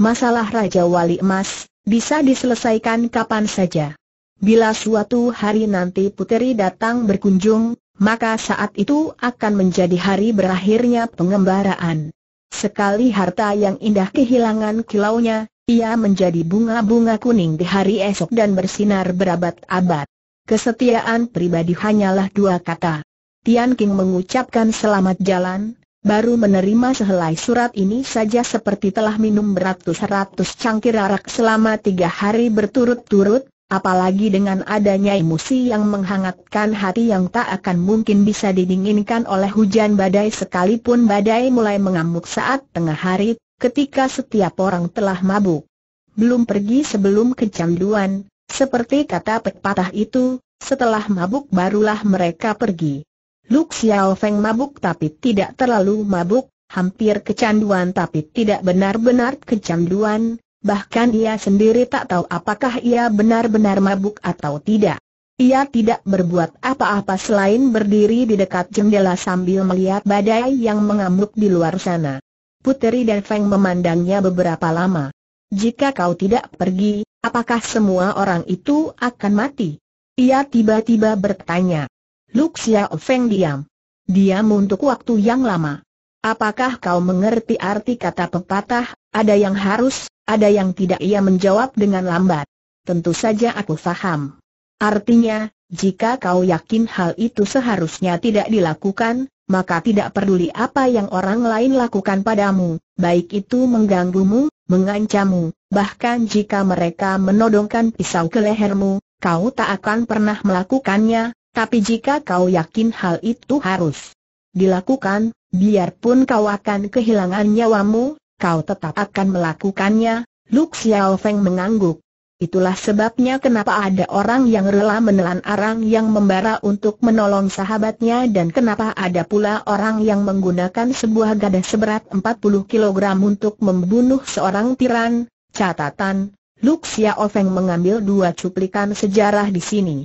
Masalah Raja Wali Emas bisa diselesaikan kapan saja. Bila suatu hari nanti puteri datang berkunjung, maka saat itu akan menjadi hari berakhirnya pengembaraan. Sekali harta yang indah kehilangan kilaunya, ia menjadi bunga-bunga kuning di hari esok dan bersinar berabad-abad. Kesetiaan pribadi hanyalah dua kata. Tian King mengucapkan selamat jalan, baru menerima sehelai surat ini saja seperti telah minum beratus-ratus cangkir arak selama 3 hari berturut-turut. Apalagi dengan adanya emosi yang menghangatkan hati yang tak akan mungkin bisa didinginkan oleh hujan badai sekalipun badai mulai mengamuk saat tengah hari, ketika setiap orang telah mabuk. Belum pergi sebelum kecanduan, seperti kata pepatah itu, setelah mabuk barulah mereka pergi. Lu Xiaofeng mabuk tapi tidak terlalu mabuk, hampir kecanduan tapi tidak benar-benar kecanduan. Bahkan ia sendiri tak tahu apakah ia benar-benar mabuk atau tidak. Ia tidak berbuat apa-apa selain berdiri di dekat jendela sambil melihat badai yang mengamuk di luar sana. Puteri dan Feng memandangnya beberapa lama. Jika kau tidak pergi, apakah semua orang itu akan mati? Ia tiba-tiba bertanya. Lu Xiaofeng diam. Diam untuk waktu yang lama. Apakah kau mengerti arti kata pepatah, ada yang harus, ada yang tidak? Ia menjawab dengan lambat. Tentu saja aku faham. Artinya, jika kau yakin hal itu seharusnya tidak dilakukan, maka tidak peduli apa yang orang lain lakukan padamu, baik itu mengganggumu, mengancammu, bahkan jika mereka menodongkan pisau ke lehermu, kau tak akan pernah melakukannya, tapi jika kau yakin hal itu harus dilakukan, biarpun kau akan kehilangan nyawamu, kau tetap akan melakukannya. Lu Xiaofeng mengangguk. Itulah sebabnya kenapa ada orang yang rela menelan arang yang membara untuk menolong sahabatnya dan kenapa ada pula orang yang menggunakan sebuah gada seberat 40 kg untuk membunuh seorang tiran. Catatan, Lu Xiaofeng mengambil 2 cuplikan sejarah di sini.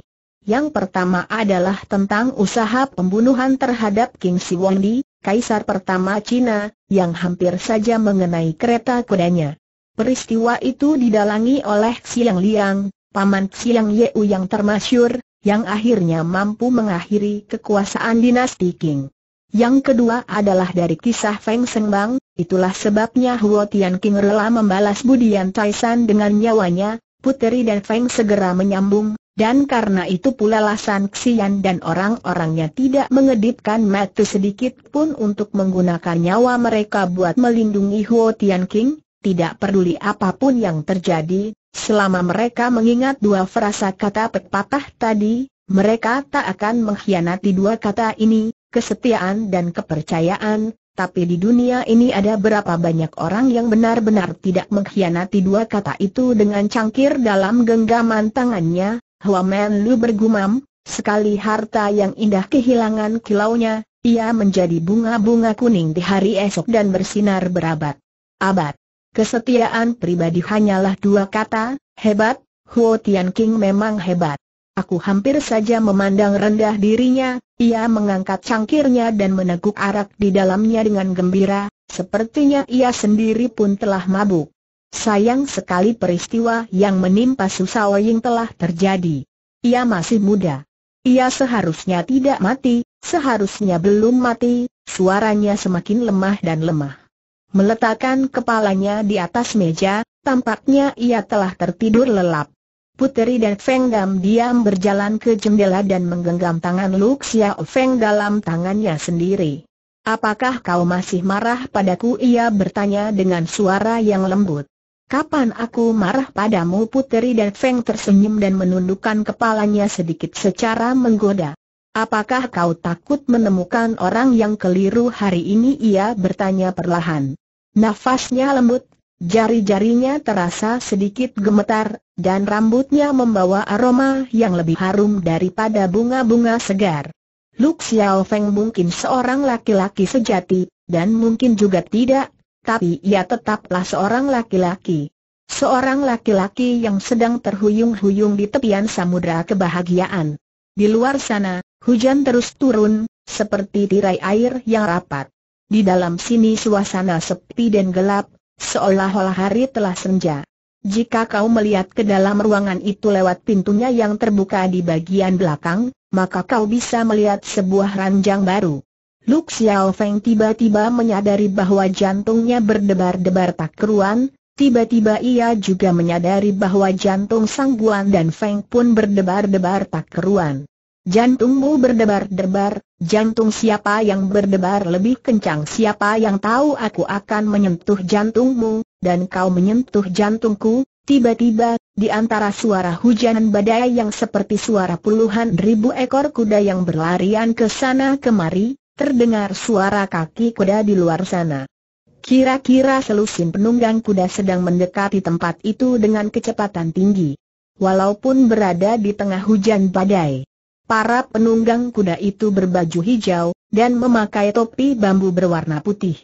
Yang pertama adalah tentang usaha pembunuhan terhadap King Siwandi, kaisar pertama Cina, yang hampir saja mengenai kereta kudanya. Peristiwa itu didalangi oleh Xiang Liang, paman Xiang Yeu yang termasyur, yang akhirnya mampu mengakhiri kekuasaan dinasti Qing. Yang kedua adalah dari kisah Feng Sengbang, itulah sebabnya Huo Tian King rela membalas budian Taishan dengan nyawanya. Puteri dan Feng segera menyambung, dan karena itu pula Lasan Xian dan orang-orangnya tidak mengedipkan mata sedikit pun untuk menggunakan nyawa mereka buat melindungi Huo Tian King. Tidak peduli apapun yang terjadi, selama mereka mengingat 2 frasa kata pepatah tadi, mereka tak akan mengkhianati 2 kata ini, kesetiaan dan kepercayaan. Tapi di dunia ini ada berapa banyak orang yang benar-benar tidak mengkhianati 2 kata itu? Dengan cangkir dalam genggaman tangannya, Huamen Lu bergumam, sekali harta yang indah kehilangan kilaunya, ia menjadi bunga-bunga kuning di hari esok dan bersinar berabad-abad. Kesetiaan pribadi hanyalah 2 kata, hebat. Huo Tian King memang hebat. Aku hampir saja memandang rendah dirinya. Ia mengangkat cangkirnya dan meneguk arak di dalamnya dengan gembira, sepertinya ia sendiri pun telah mabuk. Sayang sekali peristiwa yang menimpa Su Shaoying telah terjadi. Ia masih muda. Ia seharusnya tidak mati, seharusnya belum mati. Suaranya semakin lemah dan lemah. Meletakkan kepalanya di atas meja, tampaknya ia telah tertidur lelap. Puteri dan Feng diam berjalan ke jendela dan menggenggam tangan Lu Xiaofeng dalam tangannya sendiri. Apakah kau masih marah padaku? Ia bertanya dengan suara yang lembut. Kapan aku marah padamu? Puteri dan Feng tersenyum dan menundukkan kepalanya sedikit secara menggoda. Apakah kau takut menemukan orang yang keliru hari ini? Ia bertanya perlahan. Nafasnya lembut, jari-jarinya terasa sedikit gemetar, dan rambutnya membawa aroma yang lebih harum daripada bunga-bunga segar. Lu Xiaofeng mungkin seorang laki-laki sejati, dan mungkin juga tidak. Tapi ia tetaplah seorang laki-laki. Seorang laki-laki yang sedang terhuyung-huyung di tepian samudera kebahagiaan. Di luar sana, hujan terus turun, seperti tirai air yang rapat. Di dalam sini suasana sepi dan gelap, seolah-olah hari telah senja. Jika kau melihat ke dalam ruangan itu lewat pintunya yang terbuka di bagian belakang, maka kau bisa melihat sebuah ranjang baru." Lu Xiaofeng tiba-tiba menyadari bahwa jantungnya berdebar-debar tak keruan. Tiba-tiba ia juga menyadari bahwa jantung Sang Guan dan Feng pun berdebar-debar tak keruan. "Jantungmu berdebar-debar, jantung siapa yang berdebar lebih kencang? Siapa yang tahu aku akan menyentuh jantungmu, dan kau menyentuh jantungku?" Tiba-tiba, di antara suara hujanan badai yang seperti suara puluhan ribu ekor kuda yang berlarian ke sana kemari, terdengar suara kaki kuda di luar sana. Kira-kira selusin penunggang kuda sedang mendekati tempat itu dengan kecepatan tinggi. Walaupun berada di tengah hujan badai, para penunggang kuda itu berbaju hijau dan memakai topi bambu berwarna putih.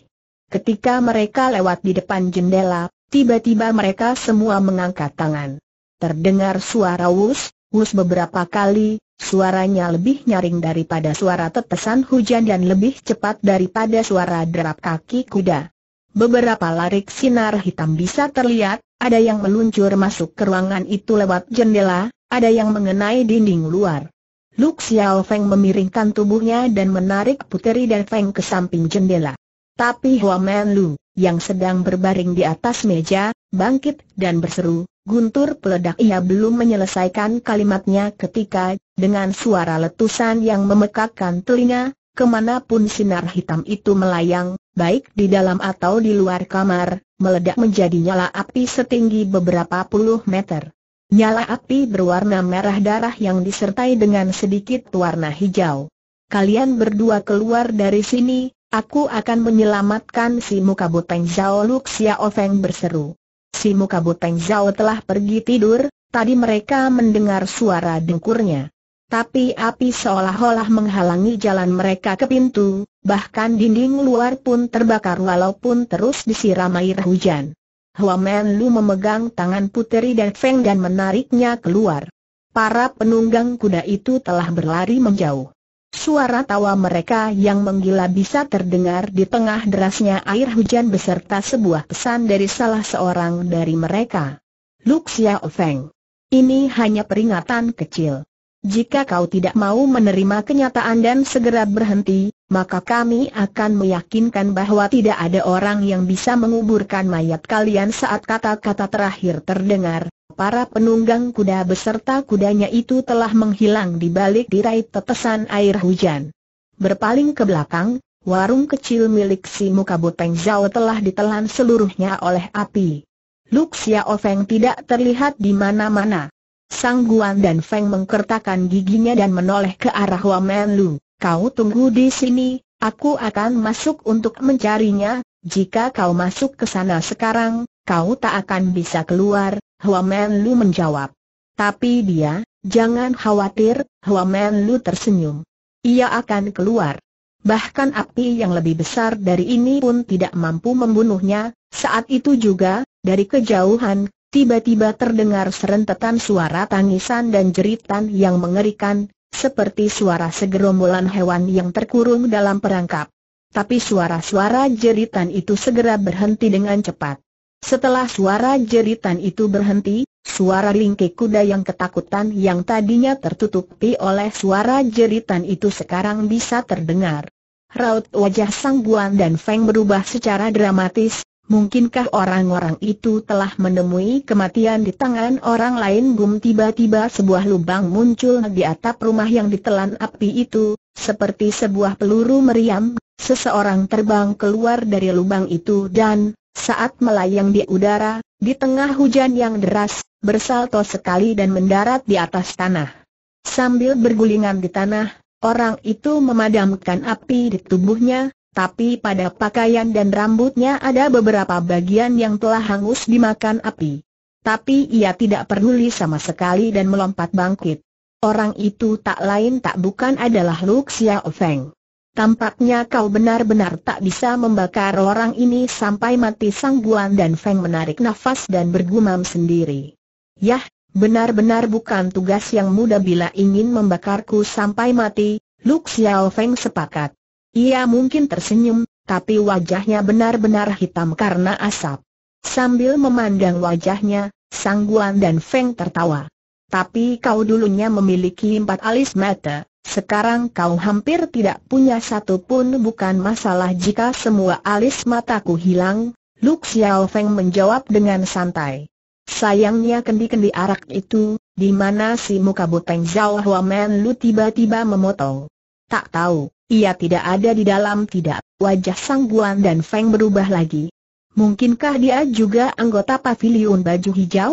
Ketika mereka lewat di depan jendela, tiba-tiba mereka semua mengangkat tangan. Terdengar suara wus, wus beberapa kali. Suaranya lebih nyaring daripada suara tetesan hujan dan lebih cepat daripada suara derap kaki kuda. Beberapa larik sinar hitam bisa terlihat, ada yang meluncur masuk ke ruangan itu lewat jendela, ada yang mengenai dinding luar. Lu Xiaofeng memiringkan tubuhnya dan menarik Puteri dan Feng ke samping jendela. Tapi Hua Man Lu, yang sedang berbaring di atas meja, bangkit dan berseru, "Guntur peledak!" Ia belum menyelesaikan kalimatnya ketika, dengan suara letusan yang memekakkan telinga, kemanapun sinar hitam itu melayang, baik di dalam atau di luar kamar, meledak menjadi nyala api setinggi beberapa puluh meter. Nyala api berwarna merah darah yang disertai dengan sedikit warna hijau. "Kalian berdua keluar dari sini, aku akan menyelamatkan si muka boteng Zhao!" Lu Xiaofeng berseru. Si muka boteng Zhao telah pergi tidur, tadi mereka mendengar suara dengkurnya. Tapi api seolah-olah menghalangi jalan mereka ke pintu, bahkan dinding luar pun terbakar walaupun terus disiram air hujan. Hua Man Lu memegang tangan Puteri dan Feng dan menariknya keluar. Para penunggang kuda itu telah berlari menjauh. Suara tawa mereka yang menggila bisa terdengar di tengah derasnya air hujan beserta sebuah pesan dari salah seorang dari mereka. "Lu Xiaofeng, ini hanya peringatan kecil. Jika kau tidak mau menerima kenyataan dan segera berhenti, maka kami akan meyakinkan bahwa tidak ada orang yang bisa menguburkan mayat kalian." Saat kata-kata terakhir terdengar, para penunggang kuda beserta kudanya itu telah menghilang di balik tirai tetesan air hujan. Berpaling ke belakang, warung kecil milik si muka boteng Zhao telah ditelan seluruhnya oleh api. Lu Xiaofeng tidak terlihat di mana-mana. Sang Guan dan Feng mengkertakkan giginya dan menoleh ke arah Hua Man Lu. "Kau tunggu di sini, aku akan masuk untuk mencarinya. Jika kau masuk ke sana sekarang, kau tak akan bisa keluar," Hua Man Lu menjawab. "Tapi dia, jangan khawatir," Hua Man Lu tersenyum. "Ia akan keluar. Bahkan api yang lebih besar dari ini pun tidak mampu membunuhnya." Saat itu juga, dari kejauhan, tiba-tiba terdengar serentetan suara tangisan dan jeritan yang mengerikan, seperti suara segerombolan hewan yang terkurung dalam perangkap. Tapi suara-suara jeritan itu segera berhenti dengan cepat. Setelah suara jeritan itu berhenti, suara ringkik kuda yang ketakutan yang tadinya tertutupi oleh suara jeritan itu sekarang bisa terdengar. Raut wajah Sang Guan dan Feng berubah secara dramatis. Mungkinkah orang-orang itu telah menemui kematian di tangan orang lain? Bum, tiba-tiba sebuah lubang muncul di atap rumah yang ditelan api itu, seperti sebuah peluru meriam. Seseorang terbang keluar dari lubang itu dan, saat melayang di udara, di tengah hujan yang deras, bersalto sekali dan mendarat di atas tanah. Sambil bergulingan di tanah, orang itu memadamkan api di tubuhnya. Tapi pada pakaian dan rambutnya ada beberapa bagian yang telah hangus dimakan api. Tapi ia tidak peduli sama sekali dan melompat bangkit. Orang itu tak lain tak bukan adalah Lu Xiaofeng. "Tampaknya kau benar-benar tak bisa membakar orang ini sampai mati." Sang Guan dan Feng menarik nafas dan bergumam sendiri. "Yah, benar-benar bukan tugas yang mudah bila ingin membakarku sampai mati." Lu Xiaofeng sepakat. Ia mungkin tersenyum, tapi wajahnya benar-benar hitam karena asap. Sambil memandang wajahnya, Sang Guan dan Feng tertawa. Tapi kau dulunya memiliki 4 alis mata, sekarang kau hampir tidak punya satu pun. Bukan masalah jika semua alis mataku hilang, Lu Xiao Feng menjawab dengan santai. Sayangnya kendi-kendi arak itu, di mana si muka bopeng Zhao Huamen Lu tiba-tiba memotong. Tak tahu, ia tidak ada di dalam. Tidak, wajah Sang Guan dan Feng berubah lagi. Mungkinkah dia juga anggota pavilion baju hijau?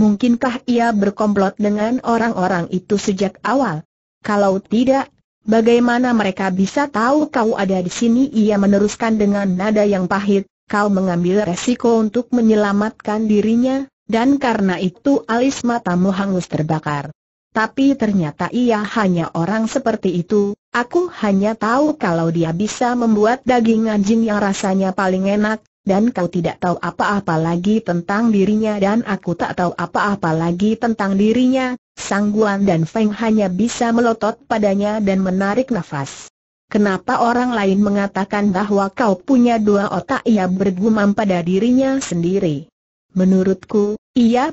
Mungkinkah ia berkomplot dengan orang-orang itu sejak awal? Kalau tidak, bagaimana mereka bisa tahu kau ada di sini? Ia meneruskan dengan nada yang pahit. Kau mengambil resiko untuk menyelamatkan dirinya, dan karena itu alis matamu hangus terbakar. Tapi ternyata ia hanya orang seperti itu. Aku hanya tahu kalau dia bisa membuat daging anjing yang rasanya paling enak. Dan kau tidak tahu apa-apa lagi tentang dirinya, dan aku tak tahu apa-apa lagi tentang dirinya. Sang Guan dan Feng hanya bisa melotot padanya dan menarik nafas. Kenapa orang lain mengatakan bahwa kau punya 2 otak? Ia bergumam pada dirinya sendiri. Menurutku, ia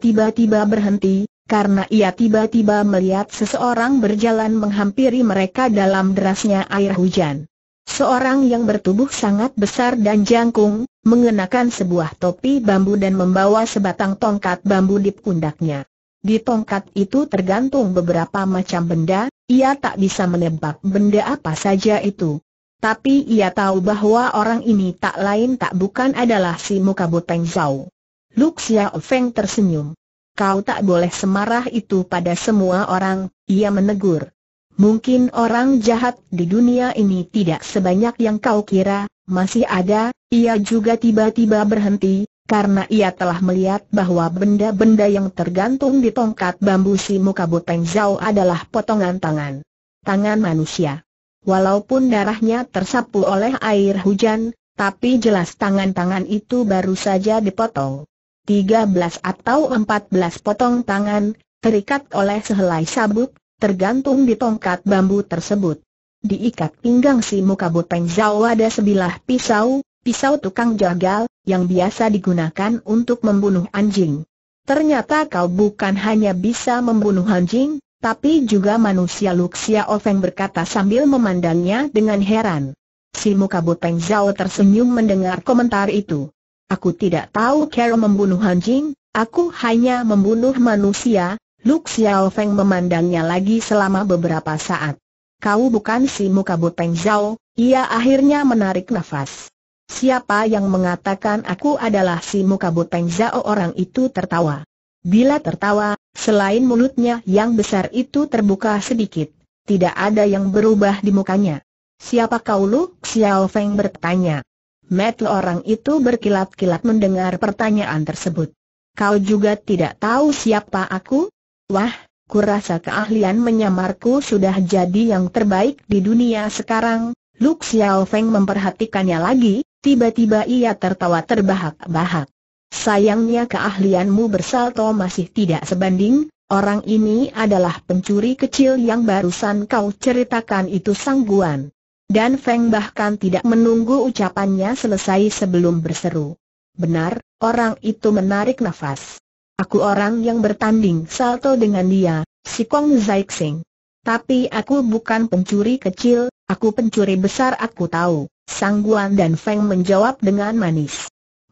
tiba-tiba berhenti, karena ia tiba-tiba melihat seseorang berjalan menghampiri mereka dalam derasnya air hujan. Seorang yang bertubuh sangat besar dan jangkung, mengenakan sebuah topi bambu dan membawa sebatang tongkat bambu di pundaknya. Di tongkat itu tergantung beberapa macam benda. Ia tak bisa menebak benda apa saja itu. Tapi ia tahu bahwa orang ini tak lain tak bukan adalah si muka bopeng Zhao. Lu Xiao Feng tersenyum. Kau tak boleh semarah itu pada semua orang, ia menegur. Mungkin orang jahat di dunia ini tidak sebanyak yang kau kira, masih ada. Ia juga tiba-tiba berhenti, karena ia telah melihat bahwa benda-benda yang tergantung di tongkat bambu si muka bopeng Zhao adalah potongan tangan. Tangan manusia. Walaupun darahnya tersapu oleh air hujan, tapi jelas tangan-tangan itu baru saja dipotong. 13 atau 14 potong tangan, terikat oleh sehelai sabuk, tergantung di tongkat bambu tersebut. Diikat pinggang si muka bopeng Zhao ada sebilah pisau, pisau tukang jagal, yang biasa digunakan untuk membunuh anjing. Ternyata kau bukan hanya bisa membunuh anjing, tapi juga manusia, Lu Xiao Feng berkata sambil memandangnya dengan heran. Si muka bopeng Zhao tersenyum mendengar komentar itu. Aku tidak tahu cara membunuh anjing, aku hanya membunuh manusia. Lu Xiao Feng memandangnya lagi selama beberapa saat. Kau bukan si muka bopeng Zhao, ia akhirnya menarik nafas. Siapa yang mengatakan aku adalah si muka bopeng Zhao? Orang itu tertawa. Bila tertawa, selain mulutnya yang besar itu terbuka sedikit, tidak ada yang berubah di mukanya. Siapa kau, Lu Xiao Feng bertanya. Mata orang itu berkilat-kilat mendengar pertanyaan tersebut. Kau juga tidak tahu siapa aku? Wah, kurasa keahlian menyamarku sudah jadi yang terbaik di dunia sekarang. Lu Xiao Feng memperhatikannya lagi, tiba-tiba ia tertawa terbahak-bahak. Sayangnya keahlianmu bersalto masih tidak sebanding. Orang ini adalah pencuri kecil yang barusan kau ceritakan itu. Sang Guan dan Feng bahkan tidak menunggu ucapannya selesai sebelum berseru. Benar, orang itu menarik nafas. Aku orang yang bertanding salto dengan dia, si Kong Zaixing. Tapi aku bukan pencuri kecil, aku pencuri besar. Aku tahu, Sang Guan dan Feng menjawab dengan manis.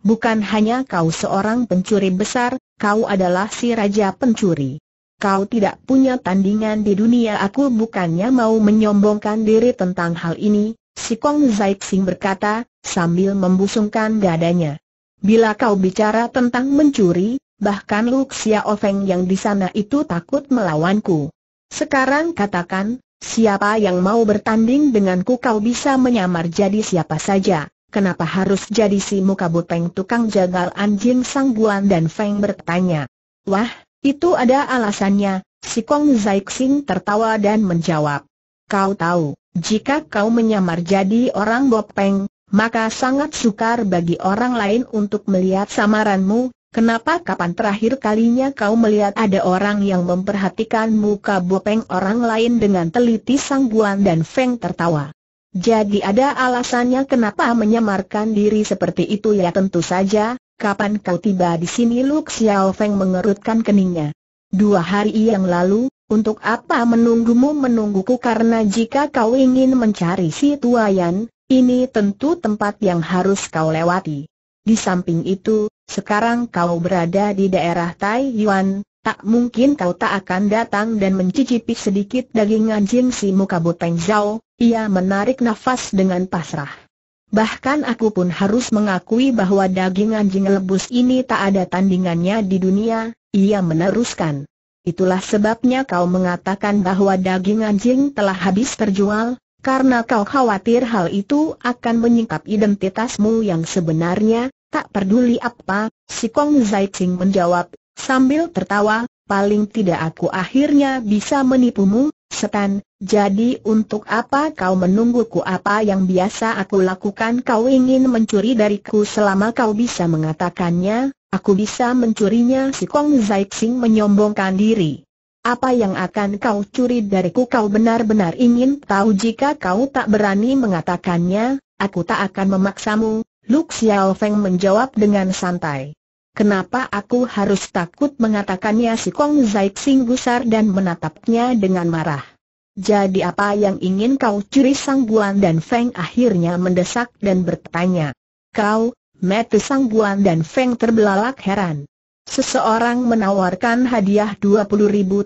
Bukan hanya kau seorang pencuri besar, kau adalah si raja pencuri. Kau tidak punya tandingan di dunia. Aku bukannya mau menyombongkan diri tentang hal ini, si Kong Zaixing berkata, sambil membusungkan dadanya. Bila kau bicara tentang mencuri, bahkan Lu Xiao Feng yang di sana itu takut melawanku. Sekarang katakan, siapa yang mau bertanding denganku? Kau bisa menyamar jadi siapa saja. Kenapa harus jadi si muka bopeng tukang jagal anjing? Sang Guan dan Feng bertanya. Wah, itu ada alasannya. Si Kong Zaixing tertawa dan menjawab. Kau tahu, jika kau menyamar jadi orang bopeng, maka sangat sukar bagi orang lain untuk melihat samaranmu. Kenapa kapan terakhir kalinya kau melihat ada orang yang memperhatikan muka bopeng orang lain dengan teliti? Sang Guan dan Feng tertawa. Jadi ada alasannya kenapa menyamarkan diri seperti itu? Ya tentu saja, kapan kau tiba di sini? Lu Xiao Feng mengerutkan keningnya. 2 hari yang lalu. Untuk apa menunggumu menungguku? Karena jika kau ingin mencari si Tuayan, ini tentu tempat yang harus kau lewati. Di samping itu, sekarang kau berada di daerah Taiyuan, tak mungkin kau tak akan datang dan mencicipi sedikit daging anjing si muka boteng Zhao. Ia menarik nafas dengan pasrah. Bahkan aku pun harus mengakui bahwa daging anjing lebus ini tak ada tandingannya di dunia. Ia meneruskan. Itulah sebabnya kau mengatakan bahwa daging anjing telah habis terjual, karena kau khawatir hal itu akan menyingkap identitasmu yang sebenarnya. Tak peduli apa, si Kong Zaicing menjawab, sambil tertawa, paling tidak aku akhirnya bisa menipumu, setan, jadi untuk apa kau menungguku? Apa yang biasa aku lakukan kau ingin mencuri dariku? Selama kau bisa mengatakannya, aku bisa mencurinya. Si Kong Zaicing menyombongkan diri. Apa yang akan kau curi dariku? Kau benar-benar ingin tahu? Jika kau tak berani mengatakannya, aku tak akan memaksamu. Lu Xiao Feng menjawab dengan santai. Kenapa aku harus takut mengatakannya? Si Kong Zaicing gusar dan menatapnya dengan marah. Jadi apa yang ingin kau curi? Sang Buan dan Feng akhirnya mendesak dan bertanya. Kau? Mata Sang Buan dan Feng terbelalak heran. Seseorang menawarkan hadiah 20.000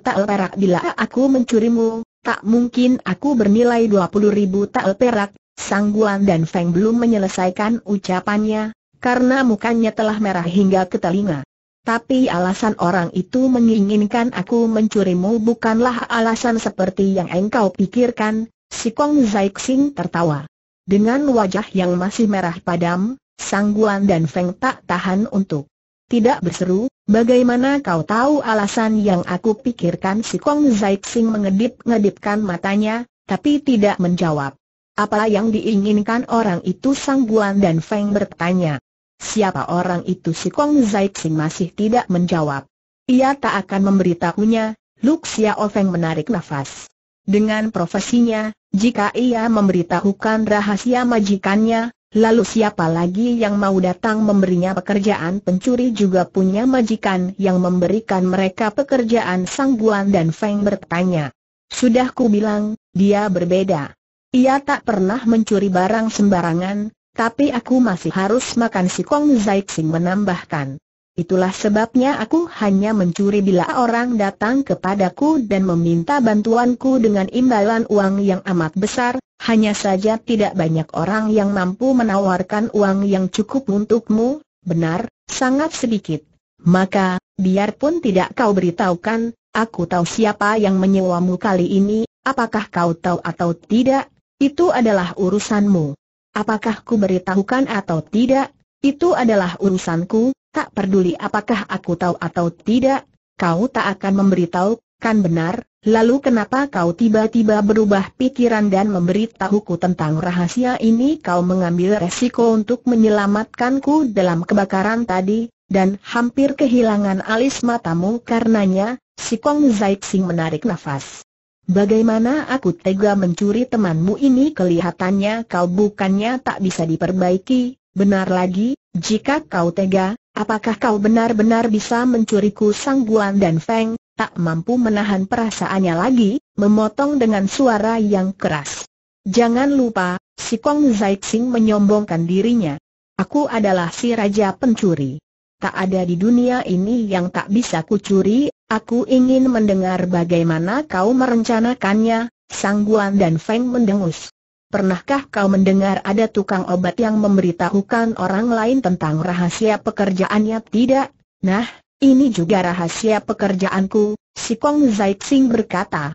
tael perak bila aku mencurimu, tak mungkin aku bernilai 20.000 tael perak. Sang Buan dan Feng belum menyelesaikan ucapannya, karena mukanya telah merah hingga ke telinga. Tapi alasan orang itu menginginkan aku mencurimu bukanlah alasan seperti yang engkau pikirkan. Si Kong Zaicing tertawa. Dengan wajah yang masih merah padam, Sang Buan dan Feng tak tahan untuk tidak berseru. Bagaimana kau tahu alasan yang aku pikirkan? Si Kong Zaicing mengedip-ngedipkan matanya, tapi tidak menjawab. Apa yang diinginkan orang itu? Sang Buan dan Feng bertanya. Siapa orang itu? Si Kong Zaicing masih tidak menjawab. Ia tak akan memberitahunya. Lu Xiao Feng menarik nafas. Dengan profesinya, jika ia memberitahukan rahasia majikannya, lalu siapa lagi yang mau datang memberinya pekerjaan? Pencuri juga punya majikan yang memberikan mereka pekerjaan. Sang Buan dan Feng bertanya. Sudah kubilang, dia berbeda. Ia tak pernah mencuri barang sembarangan, tapi aku masih harus makan. Si Kong Zaicing menambahkan. Itulah sebabnya aku hanya mencuri bila orang datang kepadaku dan meminta bantuanku dengan imbalan uang yang amat besar. Hanya saja tidak banyak orang yang mampu menawarkan uang yang cukup untukmu. Benar, sangat sedikit. Maka, biarpun tidak kau beritahukan, aku tahu siapa yang menyewamu kali ini. Apakah kau tahu atau tidak, itu adalah urusanmu. Apakah ku beritahukan atau tidak, itu adalah urusanku. Tak peduli apakah aku tahu atau tidak, kau tak akan memberitahu, kan benar? Lalu kenapa kau tiba-tiba berubah pikiran dan memberitahuku tentang rahasia ini? Kau mengambil resiko untuk menyelamatkanku dalam kebakaran tadi, dan hampir kehilangan alis matamu karenanya. Si Kong Zaicing menarik nafas. Bagaimana aku tega mencuri temanmu ini? Kelihatannya kau bukannya tak bisa diperbaiki. Benar lagi, jika kau tega, apakah kau benar-benar bisa mencuriku? Sang Buan dan Feng tak mampu menahan perasaannya lagi, memotong dengan suara yang keras. Jangan lupa, si Kong Zaicing menyombongkan dirinya. Aku adalah si raja pencuri. Tak ada di dunia ini yang tak bisa kucuri. Aku ingin mendengar bagaimana kau merencanakannya. Sang Buan dan Feng mendengus. Pernahkah kau mendengar ada tukang obat yang memberitahukan orang lain tentang rahasia pekerjaannya? Tidak. Nah, ini juga rahasia pekerjaanku, si Kong Zaicing berkata.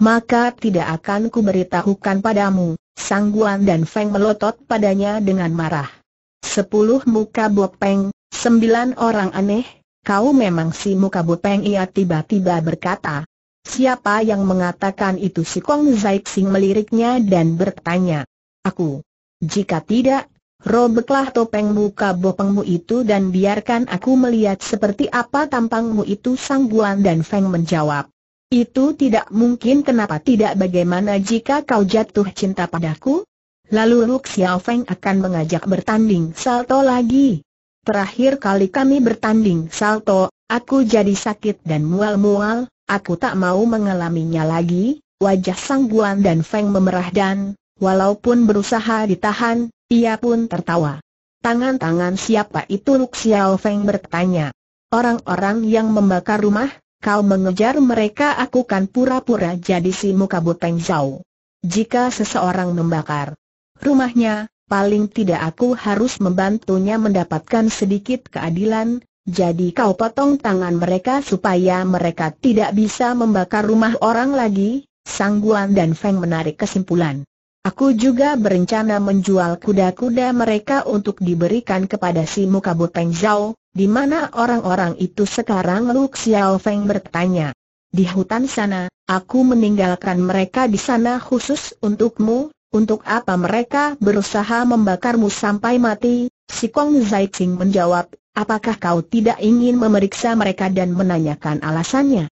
Maka tidak akan kuberitahukan padamu. Sang Buan dan Feng melotot padanya dengan marah. 10 muka bopeng, 9 orang aneh. Kau memang si muka bopeng, ia tiba-tiba berkata. Siapa yang mengatakan itu? Si Kong Zaicing meliriknya dan bertanya. Aku. Jika tidak, robeklah topeng muka bopengmu itu dan biarkan aku melihat seperti apa tampangmu itu. Sang Buan dan Feng menjawab. Itu tidak mungkin. Kenapa tidak? Bagaimana jika kau jatuh cinta padaku? Lalu Lu Xiao Feng akan mengajak bertanding salto lagi. Terakhir kali kami bertanding salto, aku jadi sakit dan mual-mual, aku tak mau mengalaminya lagi." Wajah Sang Buan dan Feng memerah dan, walaupun berusaha ditahan, ia pun tertawa. "Tangan-tangan siapa itu?" Luk Xiao Feng bertanya. "Orang-orang yang membakar rumah, kau mengejar mereka." "Aku kan pura-pura jadi si muka boteng Zhao. Jika seseorang membakar rumahnya, paling tidak aku harus membantunya mendapatkan sedikit keadilan, jadi kau potong tangan mereka supaya mereka tidak bisa membakar rumah orang lagi." Sang Buan dan Feng menarik kesimpulan. "Aku juga berencana menjual kuda-kuda mereka untuk diberikan kepada si muka boteng Zhao." "Di mana orang-orang itu sekarang?" Luk Xiao Feng bertanya. "Di hutan sana, aku meninggalkan mereka di sana khusus untukmu." "Untuk apa mereka berusaha membakarmu sampai mati?" Si Kong Zai Ching menjawab. "Apakah kau tidak ingin memeriksa mereka dan menanyakan alasannya?"